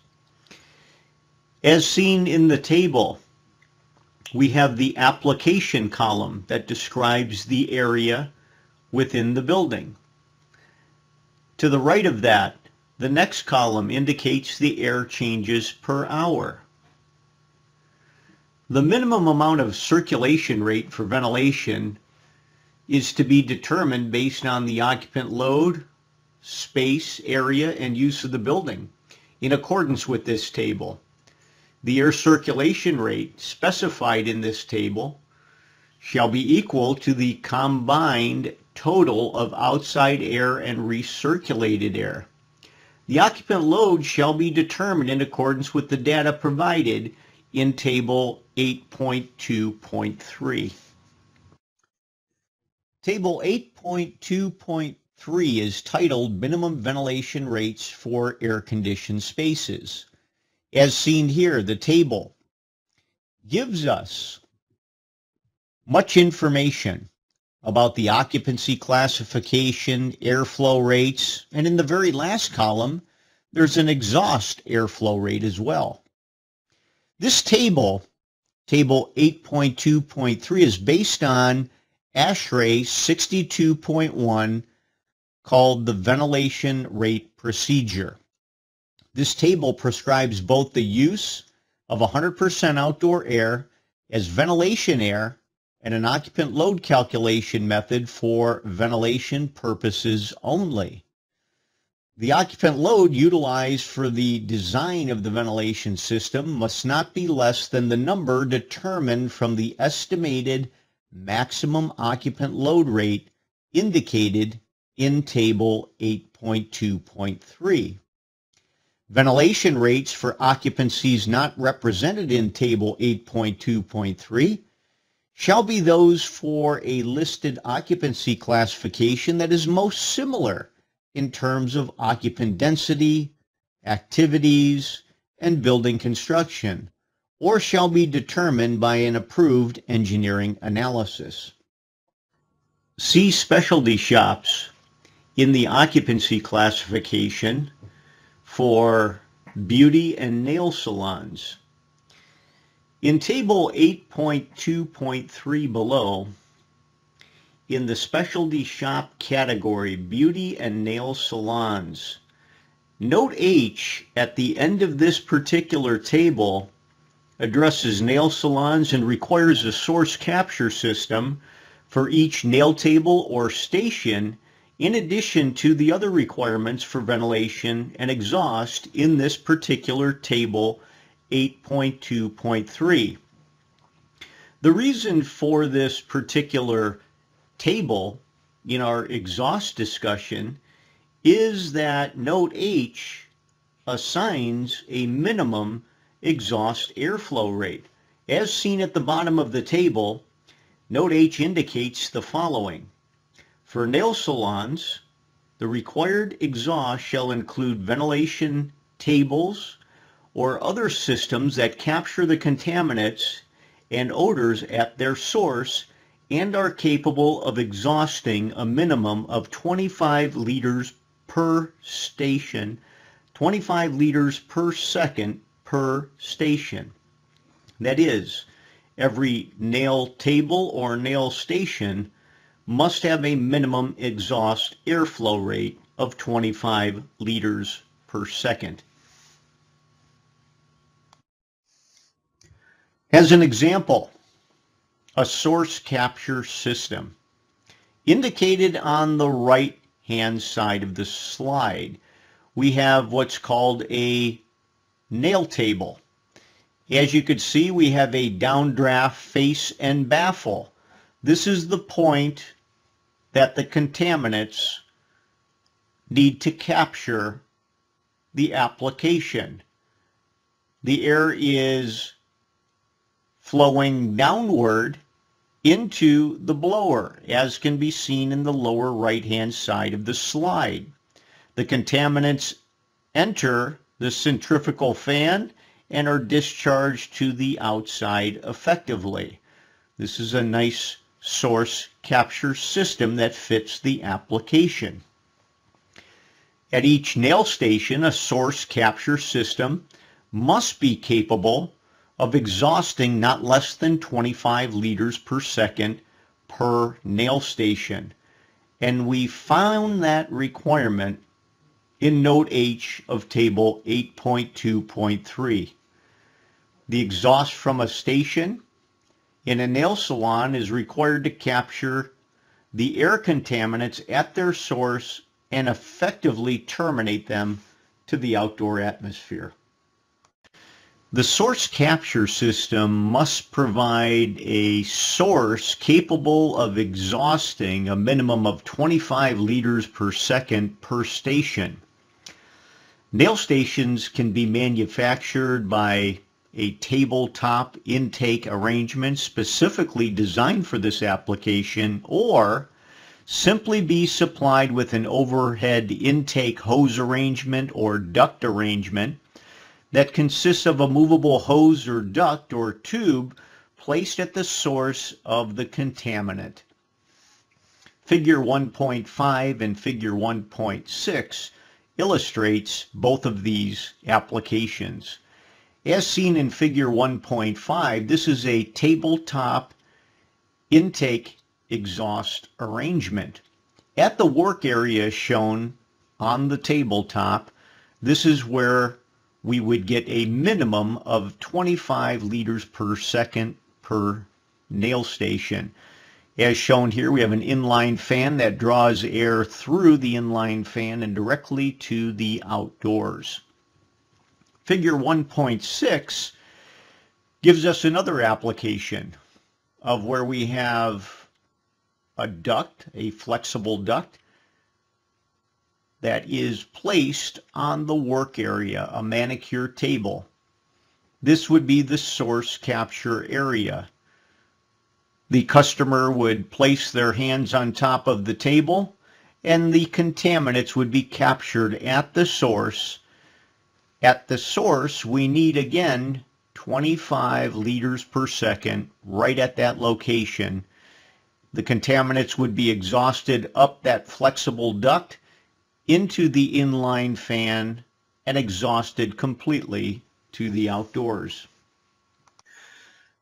As seen in the table, we have the application column that describes the area within the building. To the right of that, the next column indicates the air changes per hour. The minimum amount of circulation rate for ventilation is to be determined based on the occupant load, space, area, and use of the building in accordance with this table. The air circulation rate specified in this table shall be equal to the combined total of outside air and recirculated air. The occupant load shall be determined in accordance with the data provided in Table 8.2.3. Table 8.2.3 is titled Minimum Ventilation Rates for Air-Conditioned Spaces. As seen here, the table gives us much information about the occupancy classification, airflow rates, and in the very last column, there's an exhaust airflow rate as well. This table, Table 8.2.3, is based on ASHRAE 62.1, called the Ventilation Rate Procedure. This table prescribes both the use of 100% outdoor air as ventilation air and an occupant load calculation method for ventilation purposes only. The occupant load utilized for the design of the ventilation system must not be less than the number determined from the estimated maximum occupant load rate indicated in Table 8.2.3. Ventilation rates for occupancies not represented in Table 8.2.3 shall be those for a listed occupancy classification that is most similar in terms of occupant density, activities, and building construction, or shall be determined by an approved engineering analysis. See specialty shops in the occupancy classification for beauty and nail salons. In Table 8.2.3 below, in the specialty shop category, beauty and nail salons, note H at the end of this particular table addresses nail salons and requires a source capture system for each nail table or station in addition to the other requirements for ventilation and exhaust in this particular table 8.2.3. The reason for this particular table in our exhaust discussion is that note H assigns a minimum exhaust airflow rate. As seen at the bottom of the table, note H indicates the following. For nail salons, the required exhaust shall include ventilation tables or other systems that capture the contaminants and odors at their source and are capable of exhausting a minimum of 25 liters per station, 25 liters per second per station. That is, every nail table or nail station must have a minimum exhaust airflow rate of 25 liters per second. As an example, a source capture system indicated on the right-hand side of the slide. We have what's called a nail table. As you could see, we have a downdraft face and baffle. This is the point that the contaminants need to capture the application. The air is flowing downward into the blower, as can be seen in the lower right-hand side of the slide. The contaminants enter the centrifugal fan and are discharged to the outside effectively. This is a nice source capture system that fits the application. At each nail station, a source capture system must be capable of exhausting not less than 25 liters per second per nail station. And we found that requirement in Note H of Table 8.2.3. The exhaust from a station in a nail salon is required to capture the air contaminants at their source and effectively terminate them to the outdoor atmosphere. The source capture system must provide a source capable of exhausting a minimum of 25 liters per second per station. Nail stations can be manufactured by a tabletop intake arrangement specifically designed for this application, or simply be supplied with an overhead intake hose arrangement or duct arrangement that consists of a movable hose or duct or tube placed at the source of the contaminant. Figure 1.5 and Figure 1.6 illustrates both of these applications. As seen in Figure 1.5, this is a tabletop intake exhaust arrangement. At the work area shown on the tabletop, this is where we would get a minimum of 25 liters per second per nail station. As shown here, we have an inline fan that draws air through the inline fan and directly to the outdoors. Figure 1.6 gives us another application of where we have a duct, a flexible duct, that is placed on the work area, a manicure table. This would be the source capture area. The customer would place their hands on top of the table and the contaminants would be captured at the source. At the source, we need, again, 25 liters per second right at that location. The contaminants would be exhausted up that flexible duct into the inline fan and exhausted completely to the outdoors.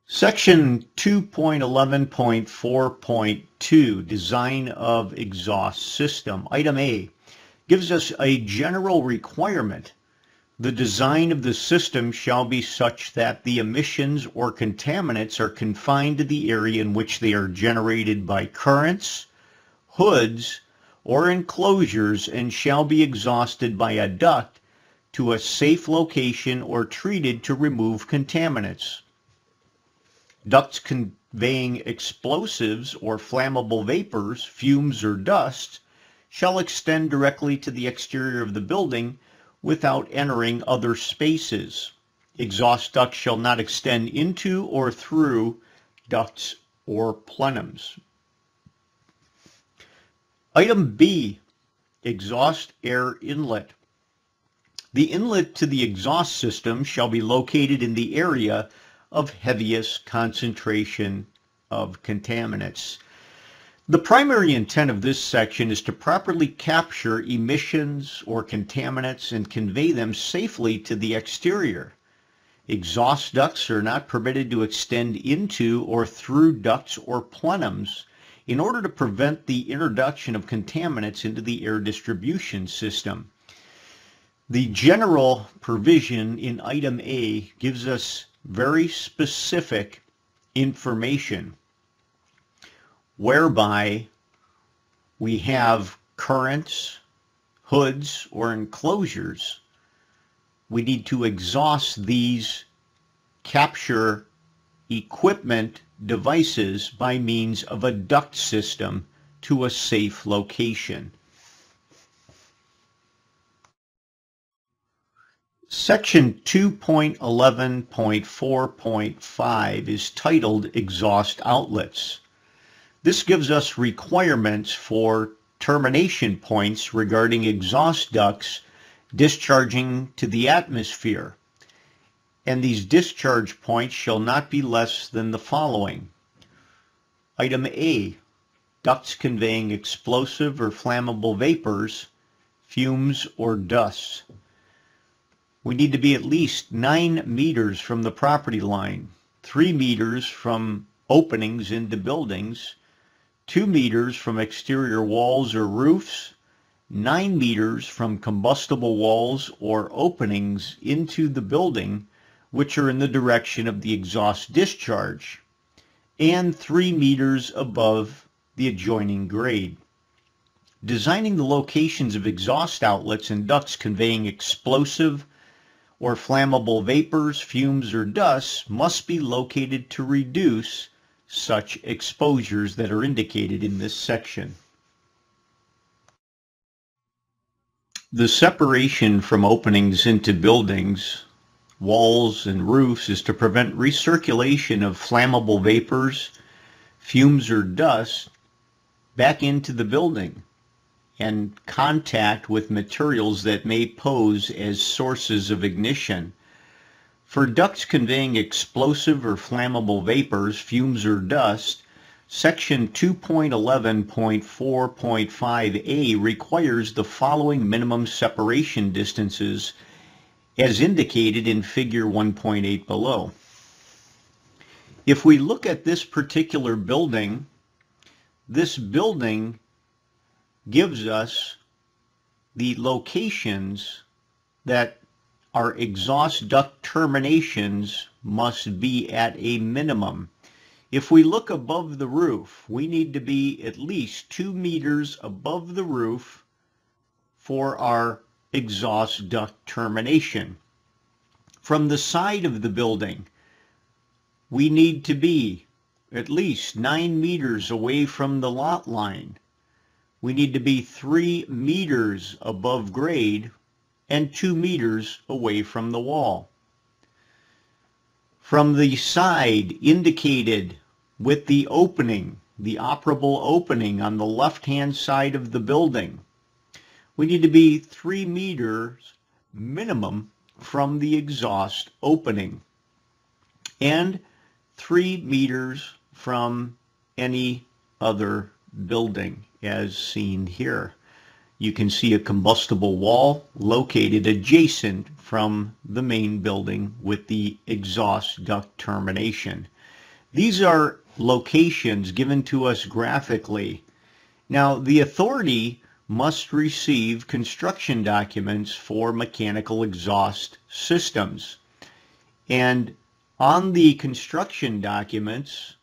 Section 2.11.4.2, Design of Exhaust System, Item A, gives us a general requirement. The design of the system shall be such that the emissions or contaminants are confined to the area in which they are generated by currents, hoods, or enclosures, and shall be exhausted by a duct to a safe location or treated to remove contaminants. Ducts conveying explosives or flammable vapors, fumes, or dust shall extend directly to the exterior of the building without entering other spaces. Exhaust ducts shall not extend into or through ducts or plenums. Item B, exhaust air inlet. The inlet to the exhaust system shall be located in the area of heaviest concentration of contaminants. The primary intent of this section is to properly capture emissions or contaminants and convey them safely to the exterior. Exhaust ducts are not permitted to extend into or through ducts or plenums in order to prevent the introduction of contaminants into the air distribution system. The general provision in Item A gives us very specific information, whereby we have currents, hoods, or enclosures. We need to exhaust these capture equipment devices by means of a duct system to a safe location. Section 2.11.4.5 is titled Exhaust Outlets. This gives us requirements for termination points regarding exhaust ducts discharging to the atmosphere, and these discharge points shall not be less than the following. Item A, ducts conveying explosive or flammable vapors, fumes, or dust. We need to be at least 9 meters from the property line, 3 meters from openings into buildings, 2 meters from exterior walls or roofs, 9 meters from combustible walls or openings into the building, which are in the direction of the exhaust discharge, and 3 meters above the adjoining grade. Designing the locations of exhaust outlets and ducts conveying explosive or flammable vapors, fumes, or dust must be located to reduce such exposures that are indicated in this section. The separation from openings into buildings, walls, and roofs is to prevent recirculation of flammable vapors, fumes, or dust back into the building and contact with materials that may pose as sources of ignition. For ducts conveying explosive or flammable vapors, fumes, or dust, Section 2.11.4.5a requires the following minimum separation distances as indicated in Figure 1.8 below. If we look at this particular building, this building gives us the locations that our exhaust duct terminations must be at a minimum. If we look above the roof, we need to be at least 2 meters above the roof for our exhaust duct termination. From the side of the building, we need to be at least 9 meters away from the lot line. We need to be 3 meters above grade and 2 meters away from the wall. From the side indicated with the opening, the operable opening on the left-hand side of the building, we need to be 3 meters minimum from the exhaust opening and 3 meters from any other building. As seen here, you can see a combustible wall located adjacent from the main building with the exhaust duct termination. These are locations given to us graphically. Now, the authority must receive construction documents for mechanical exhaust systems. And on the construction documents,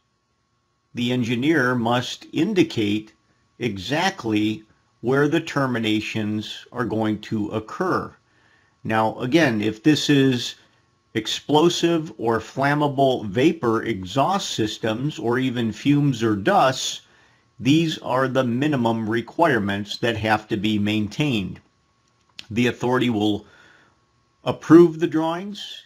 the engineer must indicate exactly where the terminations are going to occur. Now, again, if this is explosive or flammable vapor exhaust systems or even fumes or dust, these are the minimum requirements that have to be maintained. The authority will approve the drawings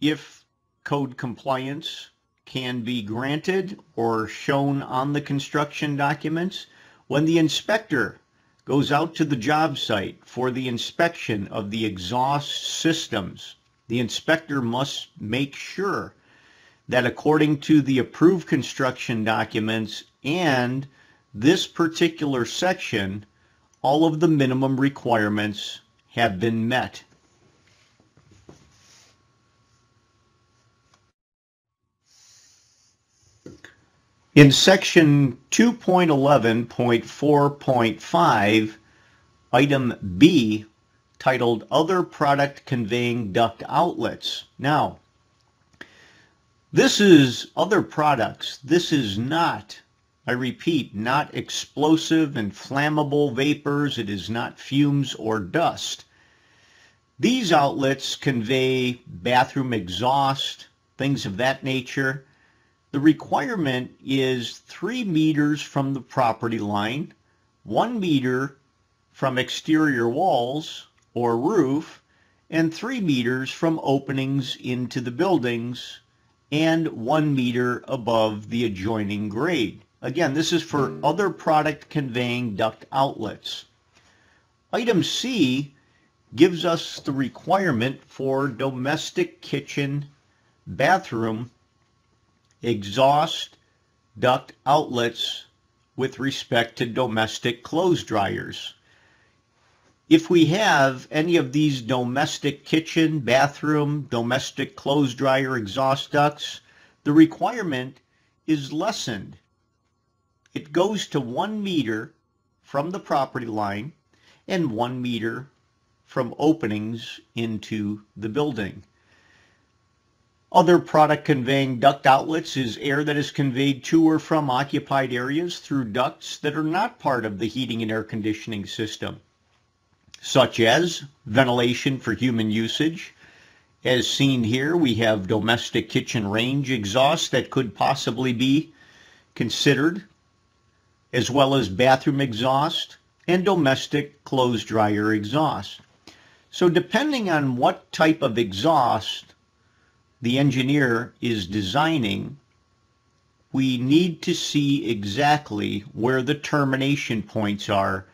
if code compliance can be granted or shown on the construction documents. When the inspector goes out to the job site for the inspection of the exhaust systems, the inspector must make sure that according to the approved construction documents and this particular section, all of the minimum requirements have been met. In Section 2.11.4.5, Item B, titled Other Product Conveying Duct Outlets. Now, this is other products. This is not, I repeat, not explosive and flammable vapors. It is not fumes or dust. These outlets convey bathroom exhaust, things of that nature. The requirement is 3 meters from the property line, 1 meter from exterior walls or roof, and 3 meters from openings into the buildings, and 1 meter above the adjoining grade. Again, this is for other product conveying duct outlets. Item C gives us the requirement for domestic kitchen, bathroom, exhaust duct outlets with respect to domestic clothes dryers. If we have any of these domestic kitchen, bathroom, domestic clothes dryer exhaust ducts, the requirement is lessened. It goes to 1 meter from the property line and 1 meter from openings into the building. Other product conveying duct outlets is air that is conveyed to or from occupied areas through ducts that are not part of the heating and air conditioning system, such as ventilation for human usage. As seen here, we have domestic kitchen range exhaust that could possibly be considered, as well as bathroom exhaust and domestic clothes dryer exhaust. So depending on what type of exhaust the engineer is designing, we need to see exactly where the termination points are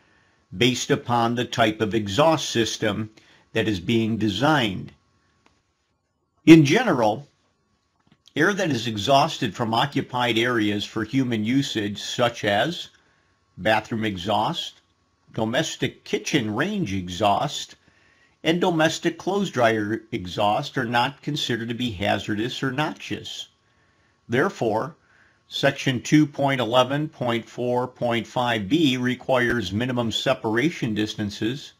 based upon the type of exhaust system that is being designed. In general, air that is exhausted from occupied areas for human usage, such as bathroom exhaust, domestic kitchen range exhaust, and domestic clothes dryer exhaust, are not considered to be hazardous or noxious. Therefore, Section 2.11.4.5b requires minimum separation distances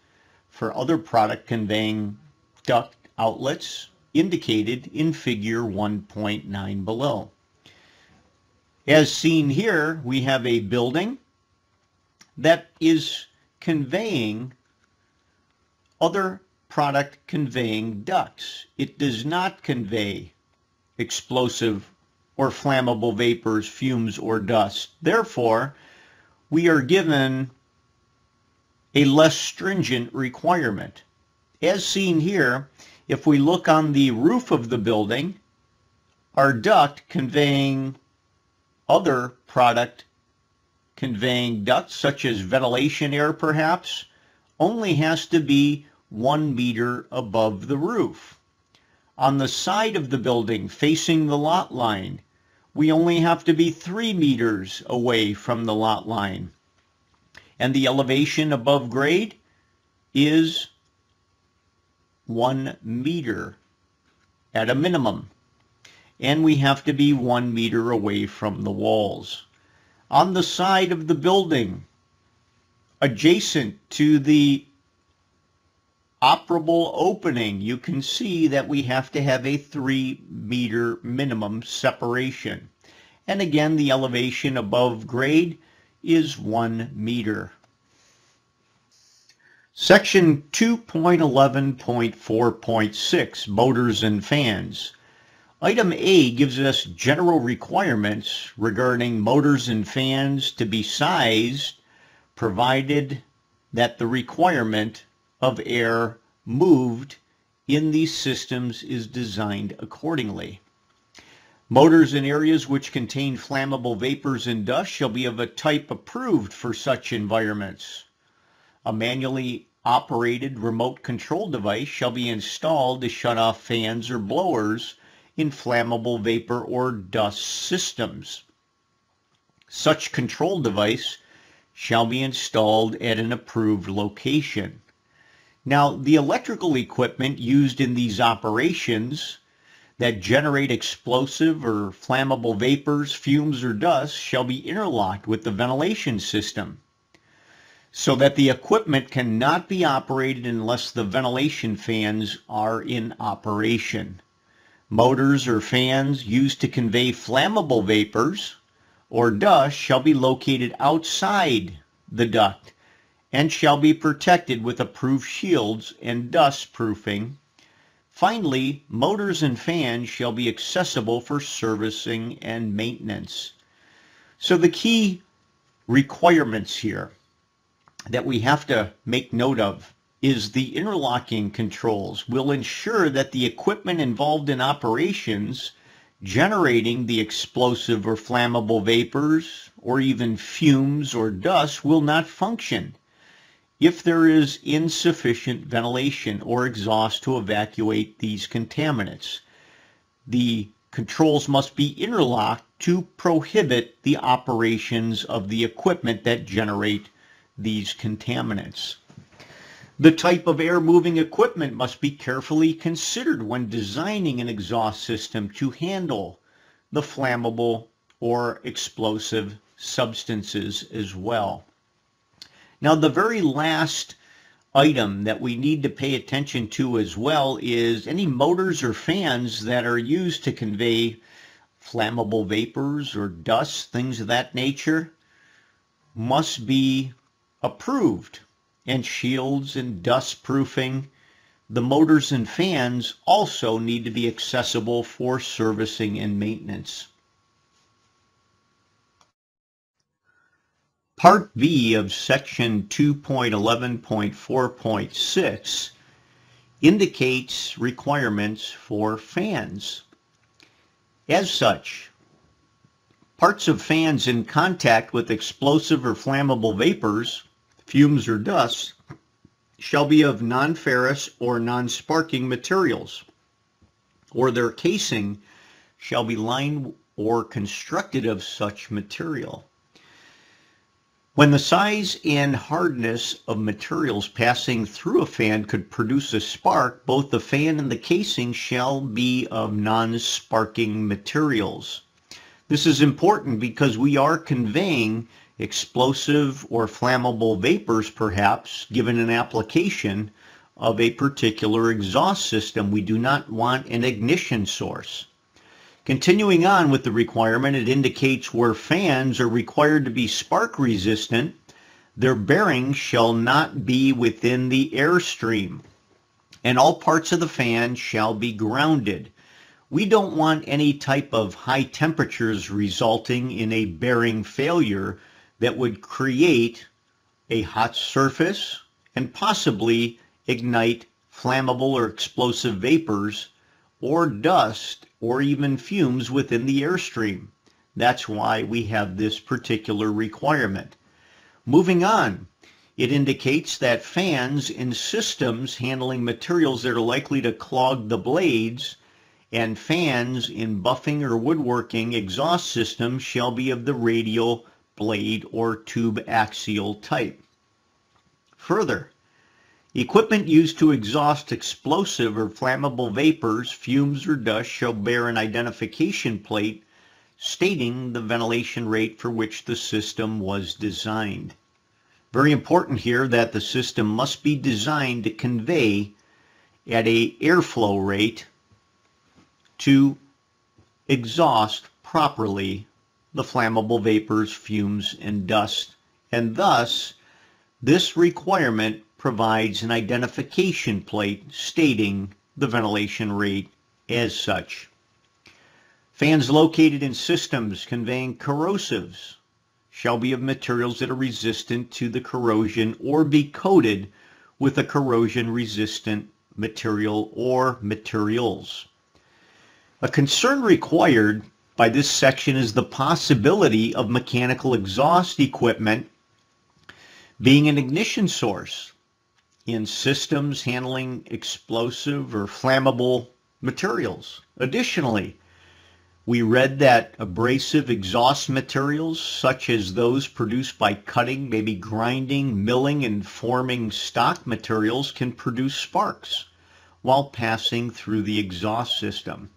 for other product conveying duct outlets indicated in Figure 1.9 below. As seen here, we have a building that is conveying other product conveying ducts. It does not convey explosive or flammable vapors, fumes, or dust. Therefore, we are given a less stringent requirement. As seen here, if we look on the roof of the building, our duct conveying other product conveying ducts, such as ventilation air perhaps, only has to be 1 meter above the roof. On the side of the building facing the lot line, we only have to be 3 meters away from the lot line. And the elevation above grade is 1 meter at a minimum. And we have to be 1 meter away from the walls. On the side of the building, adjacent to the operable opening, you can see that we have to have a 3 meter minimum separation. And again, the elevation above grade is 1 meter. Section 2.11.4.6, Motors and Fans. Item A gives us general requirements regarding motors and fans to be sized, provided that the requirement of air moved in these systems is designed accordingly. Motors in areas which contain flammable vapors and dust shall be of a type approved for such environments. A manually operated remote control device shall be installed to shut off fans or blowers in flammable vapor or dust systems. Such control device shall be installed at an approved location. Now, the electrical equipment used in these operations that generate explosive or flammable vapors, fumes, or dust shall be interlocked with the ventilation system so that the equipment cannot be operated unless the ventilation fans are in operation. Motors or fans used to convey flammable vapors or dust shall be located outside the duct and shall be protected with approved shields and dust proofing. Finally, motors and fans shall be accessible for servicing and maintenance. So the key requirements here that we have to make note of is the interlocking controls will ensure that the equipment involved in operations generating the explosive or flammable vapors or even fumes or dust will not function if there is insufficient ventilation or exhaust to evacuate these contaminants. The controls must be interlocked to prohibit the operations of the equipment that generate these contaminants. The type of air-moving equipment must be carefully considered when designing an exhaust system to handle the flammable or explosive substances as well. Now, the very last item that we need to pay attention to as well is any motors or fans that are used to convey flammable vapors or dust, things of that nature, must be approved. And shields and dust proofing, the motors and fans also need to be accessible for servicing and maintenance. Part B of Section 2.11.4.6 indicates requirements for fans. As such, parts of fans in contact with explosive or flammable vapors, fumes or dust, shall be of non-ferrous or non-sparking materials, or their casing shall be lined or constructed of such material. When the size and hardness of materials passing through a fan could produce a spark, both the fan and the casing shall be of non-sparking materials. This is important because we are conveying explosive or flammable vapors, perhaps, given an application of a particular exhaust system. We do not want an ignition source. Continuing on with the requirement, it indicates where fans are required to be spark resistant, their bearings shall not be within the airstream, and all parts of the fan shall be grounded. We don't want any type of high temperatures resulting in a bearing failure that would create a hot surface and possibly ignite flammable or explosive vapors or dust or even fumes within the airstream. That's why we have this particular requirement. Moving on, it indicates that fans in systems handling materials that are likely to clog the blades and fans in buffing or woodworking exhaust systems shall be of the radial blade or tube axial type. Further, equipment used to exhaust explosive or flammable vapors, fumes, or dust shall bear an identification plate stating the ventilation rate for which the system was designed. Very important here that the system must be designed to convey at an airflow rate to exhaust properly the flammable vapors, fumes, and dust, and thus this requirement provides an identification plate stating the ventilation rate as such. Fans located in systems conveying corrosives shall be of materials that are resistant to the corrosion or be coated with a corrosion-resistant material or materials. A concern required by this section is the possibility of mechanical exhaust equipment being an ignition source in systems handling explosive or flammable materials. Additionally, we read that abrasive exhaust materials, such as those produced by cutting, maybe grinding, milling, and forming stock materials, can produce sparks while passing through the exhaust system.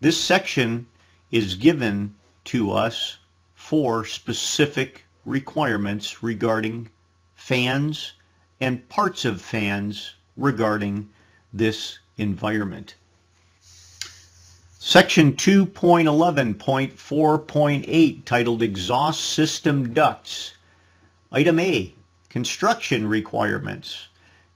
This section is given to us for specific requirements regarding fans and parts of fans regarding this environment. Section 2.11.4.8, titled Exhaust System Ducts. Item A, construction requirements.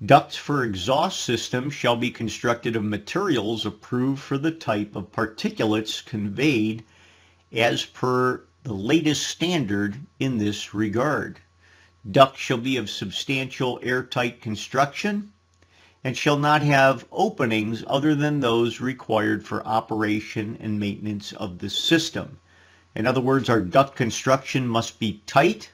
Ducts for exhaust systems shall be constructed of materials approved for the type of particulates conveyed as per the latest standard in this regard. Ducts shall be of substantial airtight construction and shall not have openings other than those required for operation and maintenance of the system. In other words, our duct construction must be tight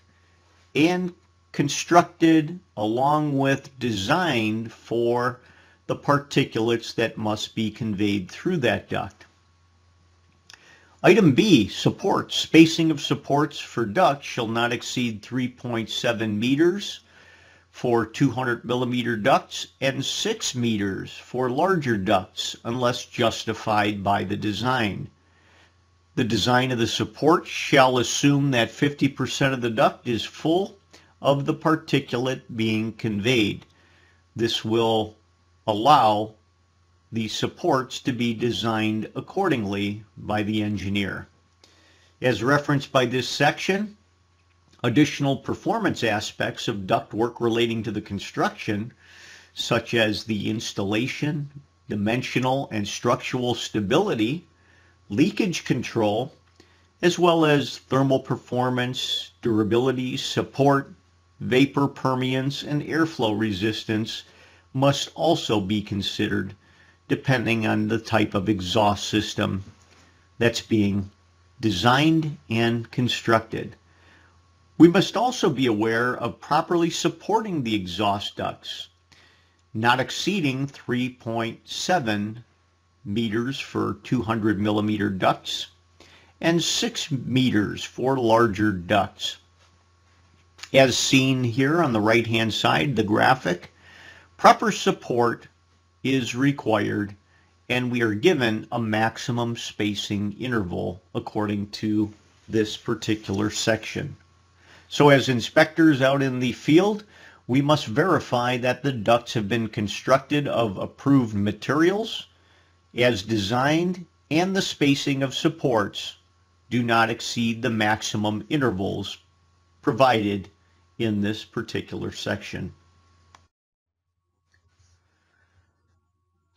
and constructed along with designed for the particulates that must be conveyed through that duct. Item B, supports. Spacing of supports for ducts shall not exceed 3.7 meters for 200 millimeter ducts and 6 meters for larger ducts unless justified by the design. The design of the support shall assume that 50% of the duct is full of the particulate being conveyed. This will allow the supports to be designed accordingly by the engineer. As referenced by this section, additional performance aspects of ductwork relating to the construction, such as the installation, dimensional and structural stability, leakage control, as well as thermal performance, durability, support, vapor permeance, and airflow resistance must also be considered depending on the type of exhaust system that's being designed and constructed. We must also be aware of properly supporting the exhaust ducts, not exceeding 3.7 meters for 200 millimeter ducts and 6 meters for larger ducts. As seen here on the right-hand side, the graphic, proper support is required, and we are given a maximum spacing interval according to this particular section. So as inspectors out in the field, we must verify that the ducts have been constructed of approved materials as designed, and the spacing of supports do not exceed the maximum intervals provided in this particular section.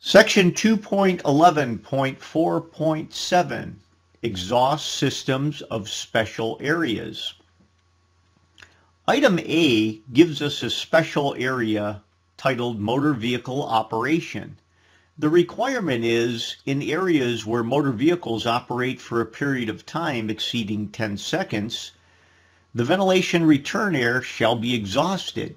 Section 2.11.4.7, Exhaust Systems of Special Areas. Item A gives us a special area titled Motor Vehicle Operation. The requirement is in areas where motor vehicles operate for a period of time exceeding 10 seconds, the ventilation return air shall be exhausted.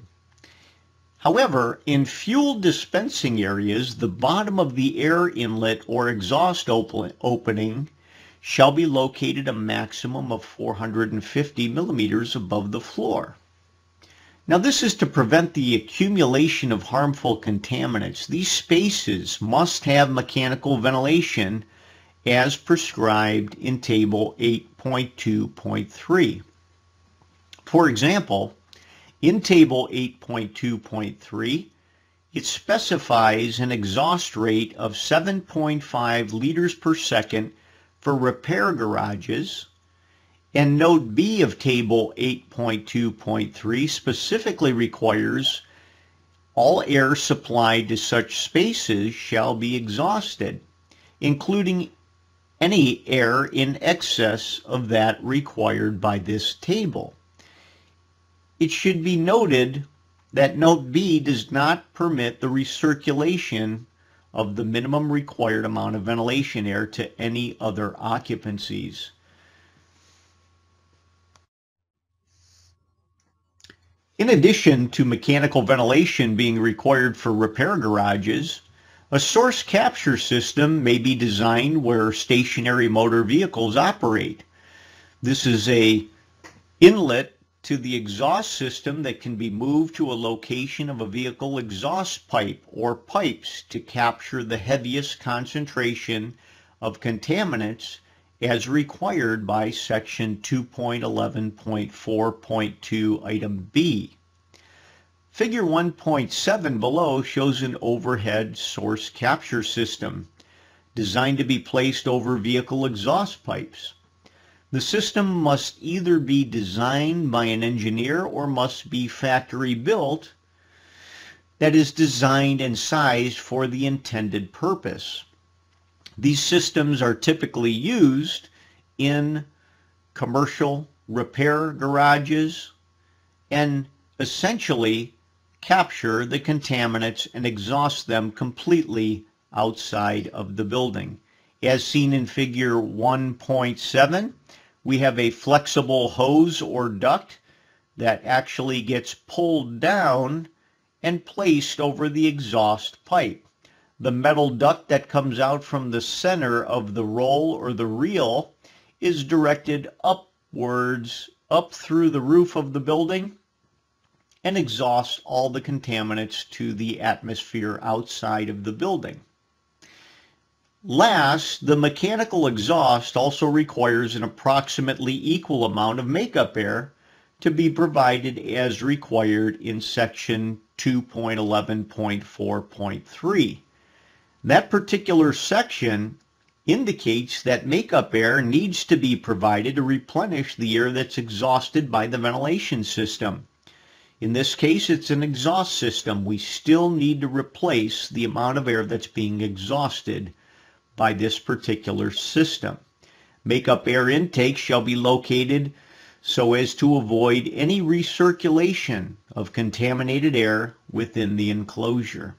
However, in fuel dispensing areas, the bottom of the air inlet or exhaust opening shall be located a maximum of 450 millimeters above the floor. Now, this is to prevent the accumulation of harmful contaminants. These spaces must have mechanical ventilation as prescribed in Table 8.2.3. For example, in Table 8.2.3, it specifies an exhaust rate of 7.5 liters per second for repair garages, and Note B of Table 8.2.3 specifically requires all air supplied to such spaces shall be exhausted, including any air in excess of that required by this table. It should be noted that Note B does not permit the recirculation of the minimum required amount of ventilation air to any other occupancies. In addition to mechanical ventilation being required for repair garages, a source capture system may be designed where stationary motor vehicles operate. This is an inlet to the exhaust system that can be moved to a location of a vehicle exhaust pipe or pipes to capture the heaviest concentration of contaminants as required by Section 2.11.4.2 Item B. Figure 1.7 below shows an overhead source capture system designed to be placed over vehicle exhaust pipes. The system must either be designed by an engineer or must be factory built, that is designed and sized for the intended purpose. These systems are typically used in commercial repair garages and essentially capture the contaminants and exhaust them completely outside of the building. As seen in Figure 1.7, we have a flexible hose or duct that actually gets pulled down and placed over the exhaust pipe. The metal duct that comes out from the center of the roll or the reel is directed upwards, up through the roof of the building, and exhausts all the contaminants to the atmosphere outside of the building. Last, the mechanical exhaust also requires an approximately equal amount of makeup air to be provided as required in Section 2.11.4.3. That particular section indicates that makeup air needs to be provided to replenish the air that's exhausted by the ventilation system. In this case, it's an exhaust system. We still need to replace the amount of air that's being exhausted by this particular system. Makeup air intake shall be located so as to avoid any recirculation of contaminated air within the enclosure.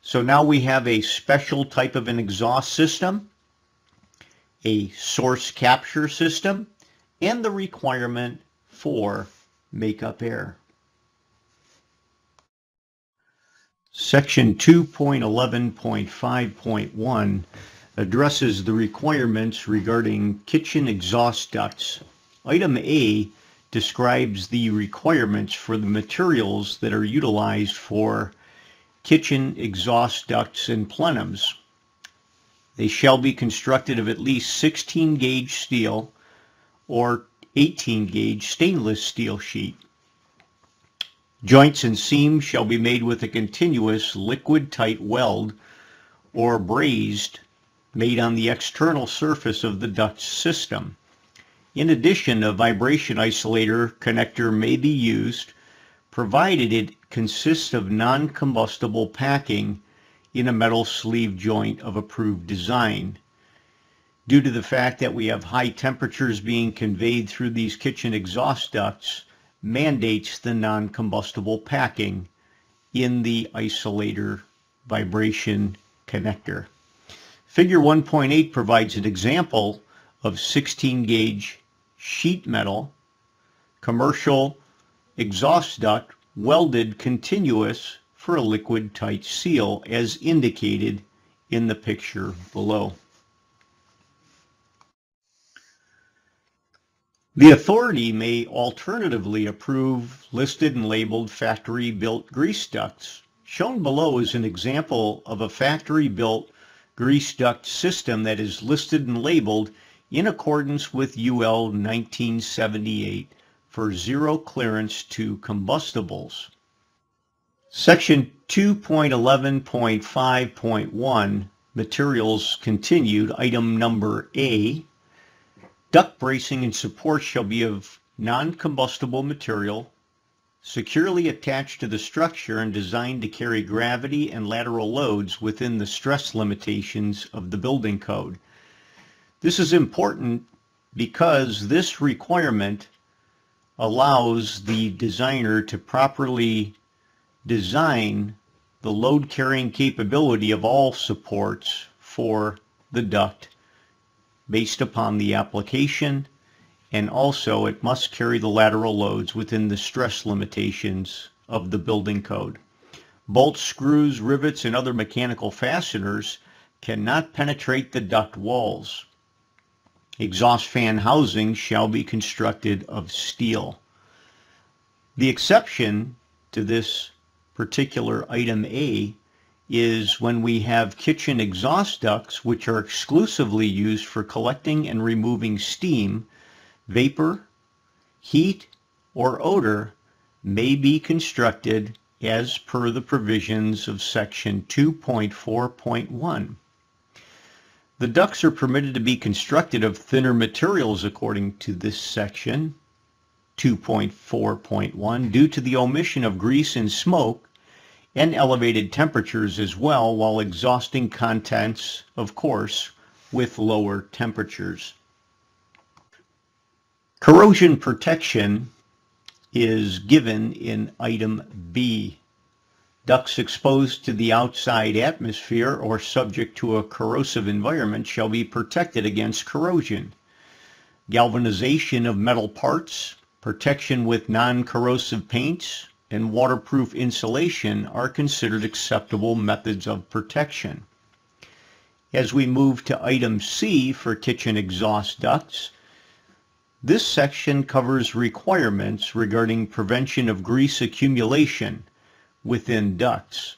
So now we have a special type of an exhaust system, a source capture system, and the requirement for makeup air. Section 2.11.5.1 addresses the requirements regarding kitchen exhaust ducts. Item A describes the requirements for the materials that are utilized for kitchen exhaust ducts and plenums. They shall be constructed of at least 16 gauge steel or 18 gauge stainless steel sheet. Joints and seams shall be made with a continuous liquid tight weld or brazed made on the external surface of the duct system. In addition, a vibration isolator connector may be used, provided it consists of non-combustible packing in a metal sleeve joint of approved design. Due to the fact that we have high temperatures being conveyed through these kitchen exhaust ducts, mandates the non-combustible packing in the isolator vibration connector. Figure 1.8 provides an example of 16 gauge sheet metal commercial exhaust duct welded continuous for a liquid tight seal as indicated in the picture below. The authority may alternatively approve listed and labeled factory built grease ducts. Shown below is an example of a factory built grease duct system that is listed and labeled in accordance with UL 1978 for zero clearance to combustibles. Section 2.11.5.1, materials continued, item number A. Duct bracing and support shall be of non-combustible material, securely attached to the structure and designed to carry gravity and lateral loads within the stress limitations of the building code. This is important because this requirement allows the designer to properly design the load carrying capability of all supports for the duct based upon the application, and also it must carry the lateral loads within the stress limitations of the building code. Bolts, screws, rivets, and other mechanical fasteners cannot penetrate the duct walls. Exhaust fan housing shall be constructed of steel. The exception to this particular item A is when we have kitchen exhaust ducts which are exclusively used for collecting and removing steam, vapor, heat, or odor may be constructed as per the provisions of section 2.4.1. The ducts are permitted to be constructed of thinner materials according to this section, 2.4.1, due to the omission of grease and smoke and elevated temperatures as well, while exhausting contents, of course, with lower temperatures. Corrosion protection is given in item B. Ducts exposed to the outside atmosphere or subject to a corrosive environment shall be protected against corrosion. Galvanization of metal parts, protection with non-corrosive paints, and waterproof insulation are considered acceptable methods of protection. As we move to item C for kitchen exhaust ducts, this section covers requirements regarding prevention of grease accumulation within ducts.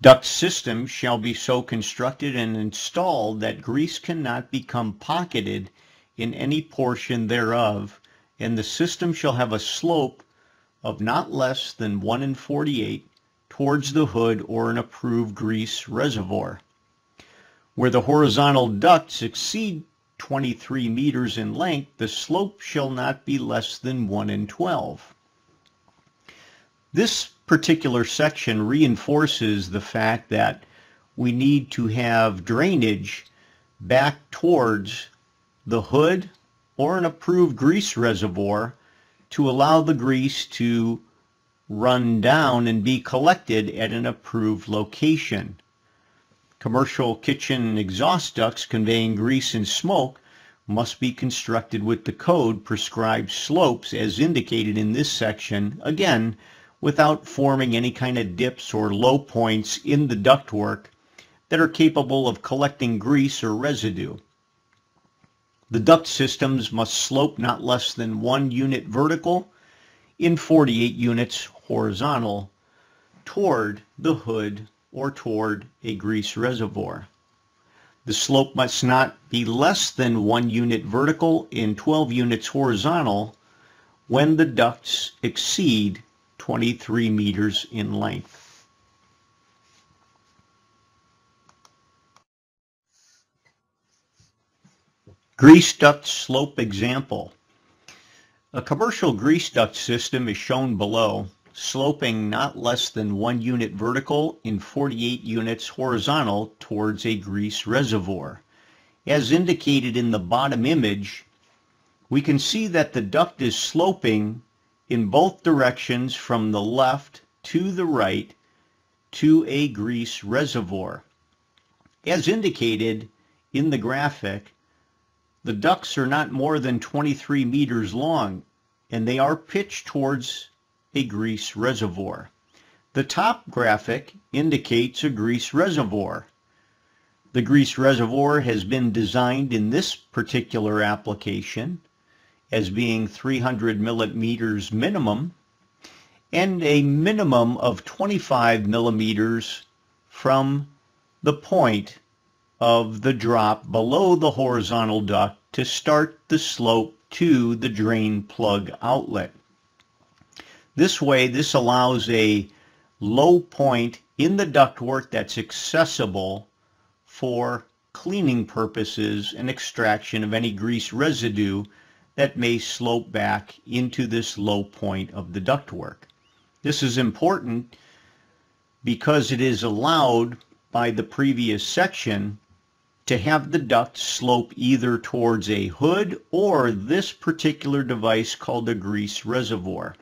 Duct systems shall be so constructed and installed that grease cannot become pocketed in any portion thereof, and the system shall have a slope of not less than 1 in 48 towards the hood or an approved grease reservoir. Where the horizontal ducts exceed 23 meters in length, the slope shall not be less than 1 in 12. This particular section reinforces the fact that we need to have drainage back towards the hood or an approved grease reservoir to allow the grease to run down and be collected at an approved location. Commercial kitchen exhaust ducts conveying grease and smoke must be constructed with the code prescribed slopes as indicated in this section, again, without forming any kind of dips or low points in the ductwork that are capable of collecting grease or residue. The duct systems must slope not less than 1 unit vertical in 48 units horizontal toward the hood or toward a grease reservoir. The slope must not be less than 1 unit vertical in 12 units horizontal when the ducts exceed 23 meters in length. Grease duct slope example. A commercial grease duct system is shown below, sloping not less than 1 unit vertical in 48 units horizontal towards a grease reservoir. As indicated in the bottom image, we can see that the duct is sloping in both directions from the left to the right to a grease reservoir. As indicated in the graphic, the ducts are not more than 23 meters long, and they are pitched towards a grease reservoir. The top graphic indicates a grease reservoir. The grease reservoir has been designed in this particular application as being 300 millimeters minimum and a minimum of 25 millimeters from the point of the drop below the horizontal duct to start the slope to the drain plug outlet. This way, this allows a low point in the ductwork that's accessible for cleaning purposes and extraction of any grease residue that may slope back into this low point of the ductwork. This is important because it is allowed by the previous section to have the duct slope either towards a hood or this particular device called a grease reservoir.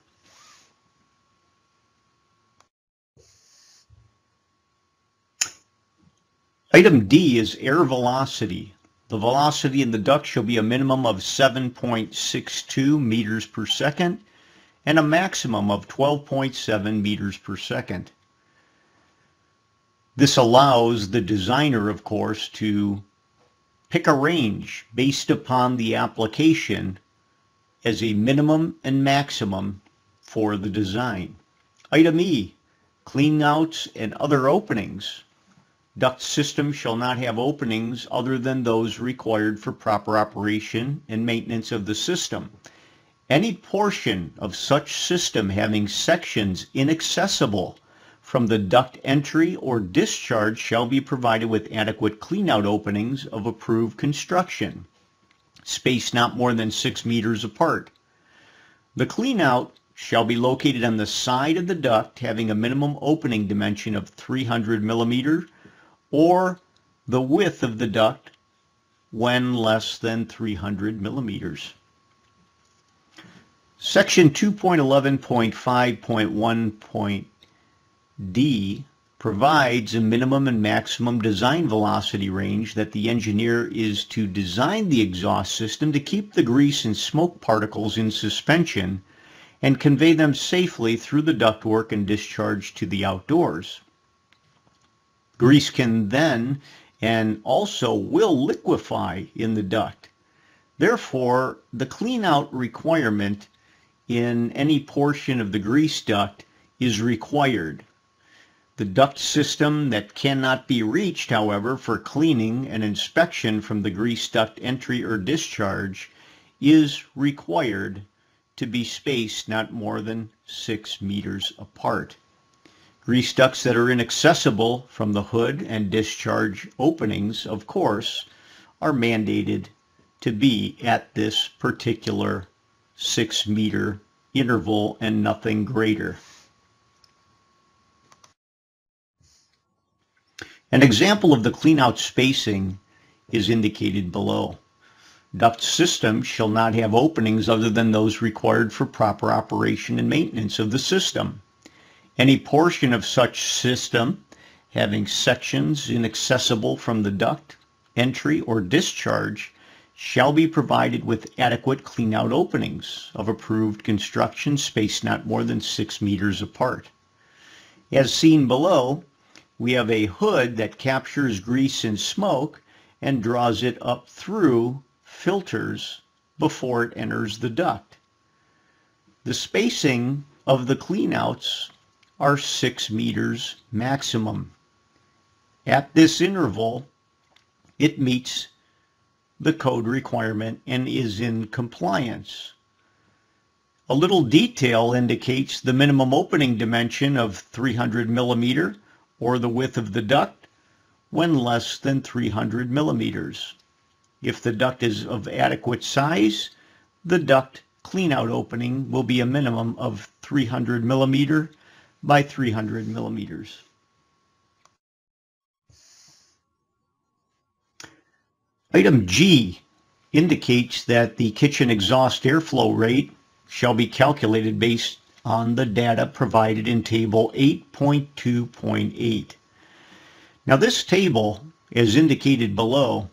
Item D is air velocity. The velocity in the duct shall be a minimum of 7.62 meters per second and a maximum of 12.7 meters per second. This allows the designer, of course, to pick a range based upon the application as a minimum and maximum for the design. Item E, cleanouts and other openings. Duct system shall not have openings other than those required for proper operation and maintenance of the system. Any portion of such system having sections inaccessible from the duct entry or discharge shall be provided with adequate cleanout openings of approved construction, space not more than 6 meters apart. The cleanout shall be located on the side of the duct having a minimum opening dimension of 300 millimeters or the width of the duct when less than 300 millimeters. Section 2.11.5.1.D provides a minimum and maximum design velocity range that the engineer is to design the exhaust system to keep the grease and smoke particles in suspension and convey them safely through the ductwork and discharge to the outdoors. Grease can then and also will liquefy in the duct. Therefore, the cleanout requirement in any portion of the grease duct is required. The duct system that cannot be reached, however, for cleaning and inspection from the grease duct entry or discharge is required to be spaced not more than 6 meters apart. Grease ducts that are inaccessible from the hood and discharge openings, of course, are mandated to be at this particular 6 meter interval and nothing greater. An example of the cleanout spacing is indicated below. Duct systems shall not have openings other than those required for proper operation and maintenance of the system. Any portion of such system having sections inaccessible from the duct, entry, or discharge shall be provided with adequate cleanout openings of approved construction spaced not more than 6 meters apart. As seen below, we have a hood that captures grease and smoke and draws it up through filters before it enters the duct. The spacing of the cleanouts are 6 meters maximum. At this interval, it meets the code requirement and is in compliance. A little detail indicates the minimum opening dimension of 300 millimeter or the width of the duct when less than 300 millimeters. If the duct is of adequate size, the duct cleanout opening will be a minimum of 300 millimeter by 300 millimeters. Item G indicates that the kitchen exhaust airflow rate shall be calculated based on the data provided in Table 8.2.8. Now this table, as indicated below,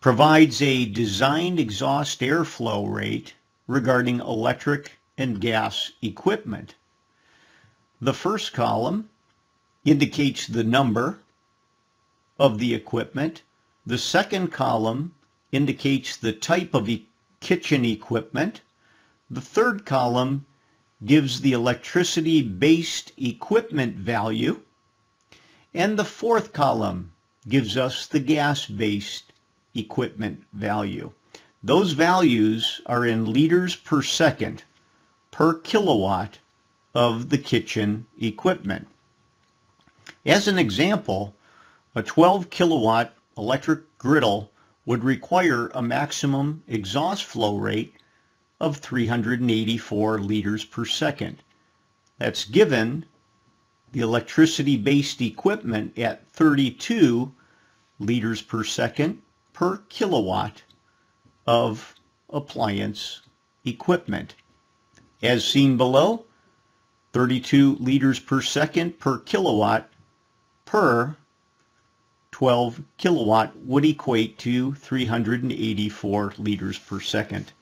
provides a designed exhaust airflow rate regarding electric and gas equipment. The first column indicates the number of the equipment. The second column indicates the type of kitchen equipment. The third column gives the electricity-based equipment value. And the fourth column gives us the gas-based equipment value. Those values are in liters per second per kilowatt of the kitchen equipment. As an example, a 12 kilowatt electric griddle would require a maximum exhaust flow rate of 384 liters per second. That's given the electricity-based equipment at 32 liters per second per kilowatt of appliance equipment. As seen below, 32 liters per second per kilowatt per 12 kilowatt would equate to 384 liters per second.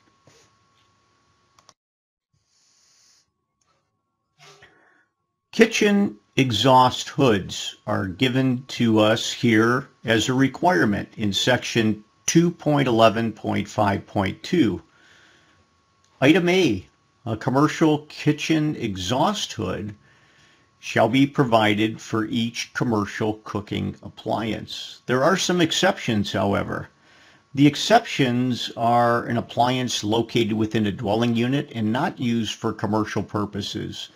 Kitchen exhaust hoods are given to us here as a requirement in section 2.11.5.2. Item A, a commercial kitchen exhaust hood shall be provided for each commercial cooking appliance. There are some exceptions, however. The exceptions are an appliance located within a dwelling unit and not used for commercial purposes.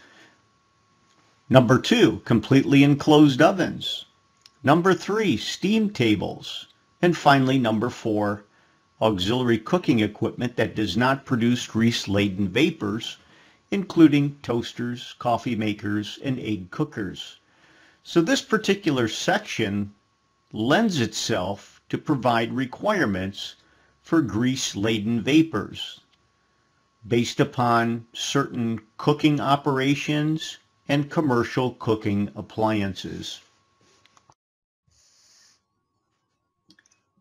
Number 2, completely enclosed ovens. Number 3, steam tables. And finally, number 4, auxiliary cooking equipment that does not produce grease-laden vapors, including toasters, coffee makers, and egg cookers. So this particular section lends itself to provide requirements for grease-laden vapors based upon certain cooking operations and commercial cooking appliances.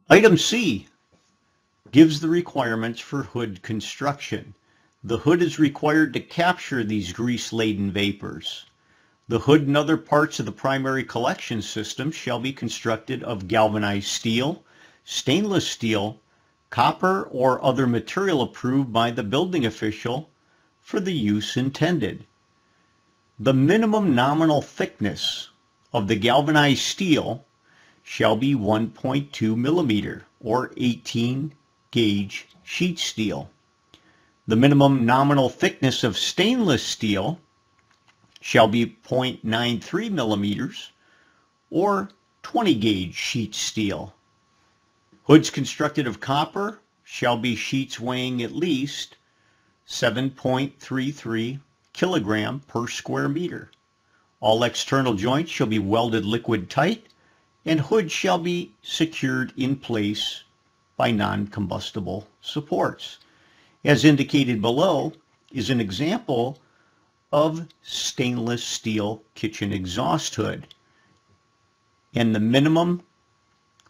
Item C gives the requirements for hood construction. The hood is required to capture these grease-laden vapors. The hood and other parts of the primary collection system shall be constructed of galvanized steel, stainless steel, copper, or other material approved by the building official for the use intended. The minimum nominal thickness of the galvanized steel shall be 1.2 millimeter or 18 gauge sheet steel. The minimum nominal thickness of stainless steel shall be 0.93 millimeters or 20 gauge sheet steel. Hoods constructed of copper shall be sheets weighing at least 7.33 kilogram per square meter. All external joints shall be welded liquid tight, and hoods shall be secured in place by non-combustible supports. As indicated below is an example of stainless steel kitchen exhaust hood, and the minimum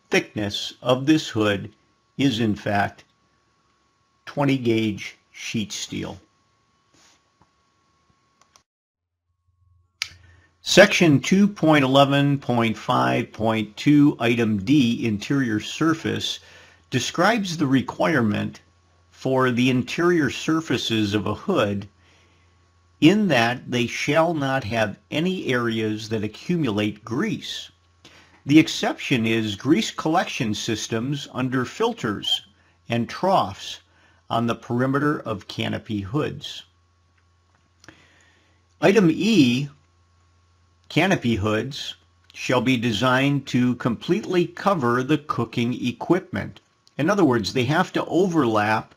thickness of this hood is in fact 20 gauge sheet steel. Section 2.11.5.2 item D, interior surface, describes the requirement for the interior surfaces of a hood in that they shall not have any areas that accumulate grease. The exception is grease collection systems under filters and troughs on the perimeter of canopy hoods. Item E, canopy hoods shall be designed to completely cover the cooking equipment. In other words, they have to overlap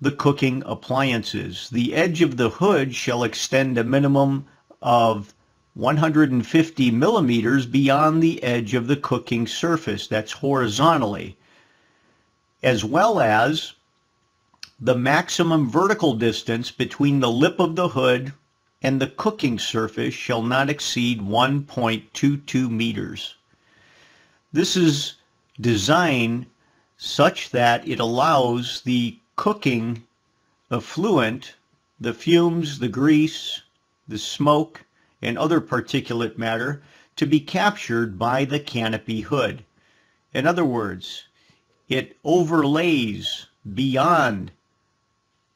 the cooking appliances. The edge of the hood shall extend a minimum of 150 millimeters beyond the edge of the cooking surface, that's horizontally, as well as the maximum vertical distance between the lip of the hood and the cooking surface shall not exceed 1.22 meters. This is designed such that it allows the cooking effluent, the fumes, the grease, the smoke, and other particulate matter to be captured by the canopy hood. In other words, it overlays beyond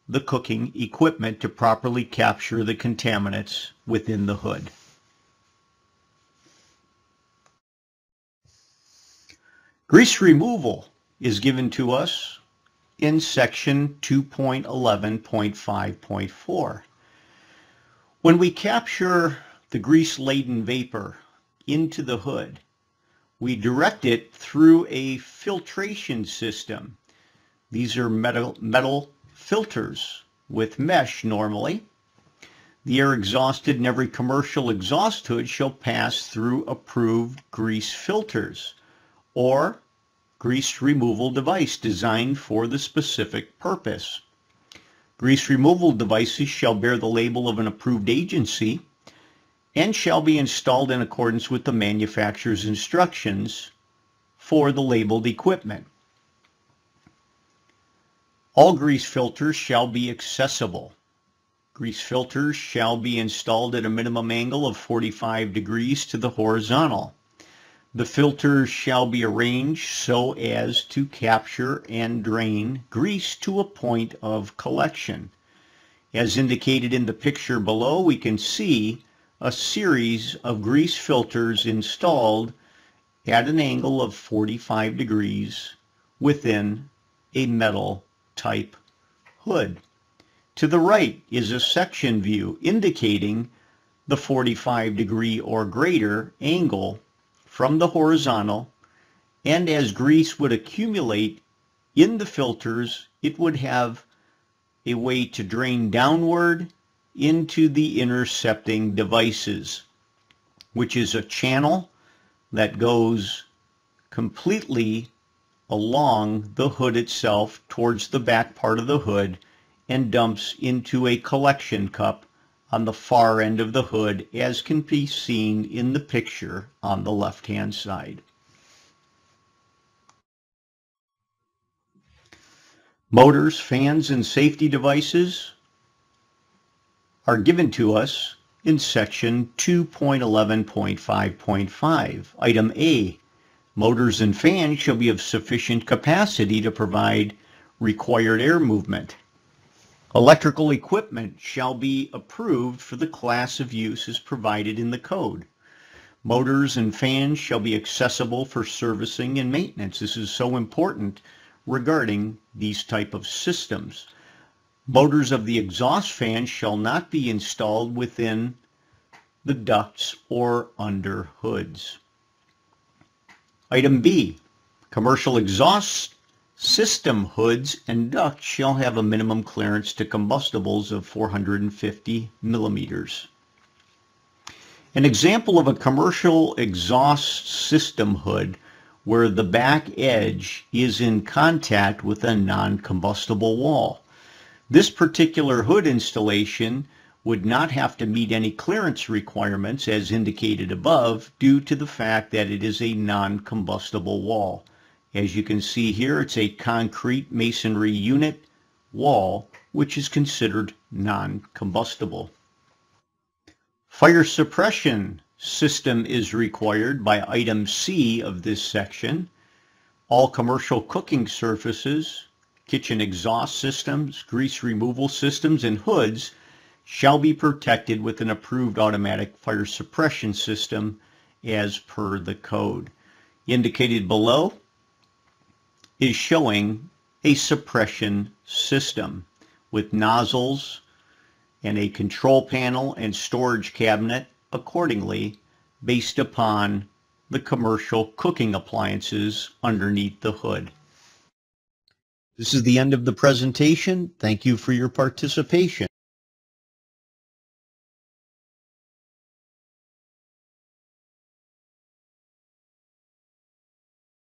the cooking equipment to properly capture the contaminants within the hood. Grease removal is given to us in section 2.11.5.4. When we capture the grease-laden vapor into the hood, we direct it through a filtration system. These are metal filters with mesh normally. The air exhausted in every commercial exhaust hood shall pass through approved grease filters or grease removal device designed for the specific purpose. Grease removal devices shall bear the label of an approved agency and shall be installed in accordance with the manufacturer's instructions for the labeled equipment. All grease filters shall be accessible. Grease filters shall be installed at a minimum angle of 45 degrees to the horizontal. The filters shall be arranged so as to capture and drain grease to a point of collection. As indicated in the picture below, we can see a series of grease filters installed at an angle of 45 degrees within a metal type hood. To the right is a section view indicating the 45 degree or greater angle from the horizontal, and as grease would accumulate in the filters, it would have a way to drain downward into the intercepting devices, which is a channel that goes completely along the hood itself towards the back part of the hood and dumps into a collection cup on the far end of the hood, as can be seen in the picture on the left-hand side. Motors, fans, and safety devices are given to us in section 2.11.5.5. Item A, motors and fans shall be of sufficient capacity to provide required air movement. Electrical equipment shall be approved for the class of use as provided in the code. Motors and fans shall be accessible for servicing and maintenance. This is so important regarding these type of systems. Motors of the exhaust fan shall not be installed within the ducts or under hoods. Item B, commercial exhaust system hoods and ducts shall have a minimum clearance to combustibles of 450 millimeters. An example of a commercial exhaust system hood where the back edge is in contact with a non-combustible wall. This particular hood installation would not have to meet any clearance requirements as indicated above due to the fact that it is a non-combustible wall. As you can see here, it's a concrete masonry unit wall which is considered non-combustible. Fire suppression system is required by item C of this section. All commercial cooking surfaces, kitchen exhaust systems, grease removal systems, and hoods shall be protected with an approved automatic fire suppression system as per the code. Indicated below is showing a suppression system with nozzles, and a control panel and storage cabinet accordingly based upon the commercial cooking appliances underneath the hood. This is the end of the presentation. Thank you for your participation.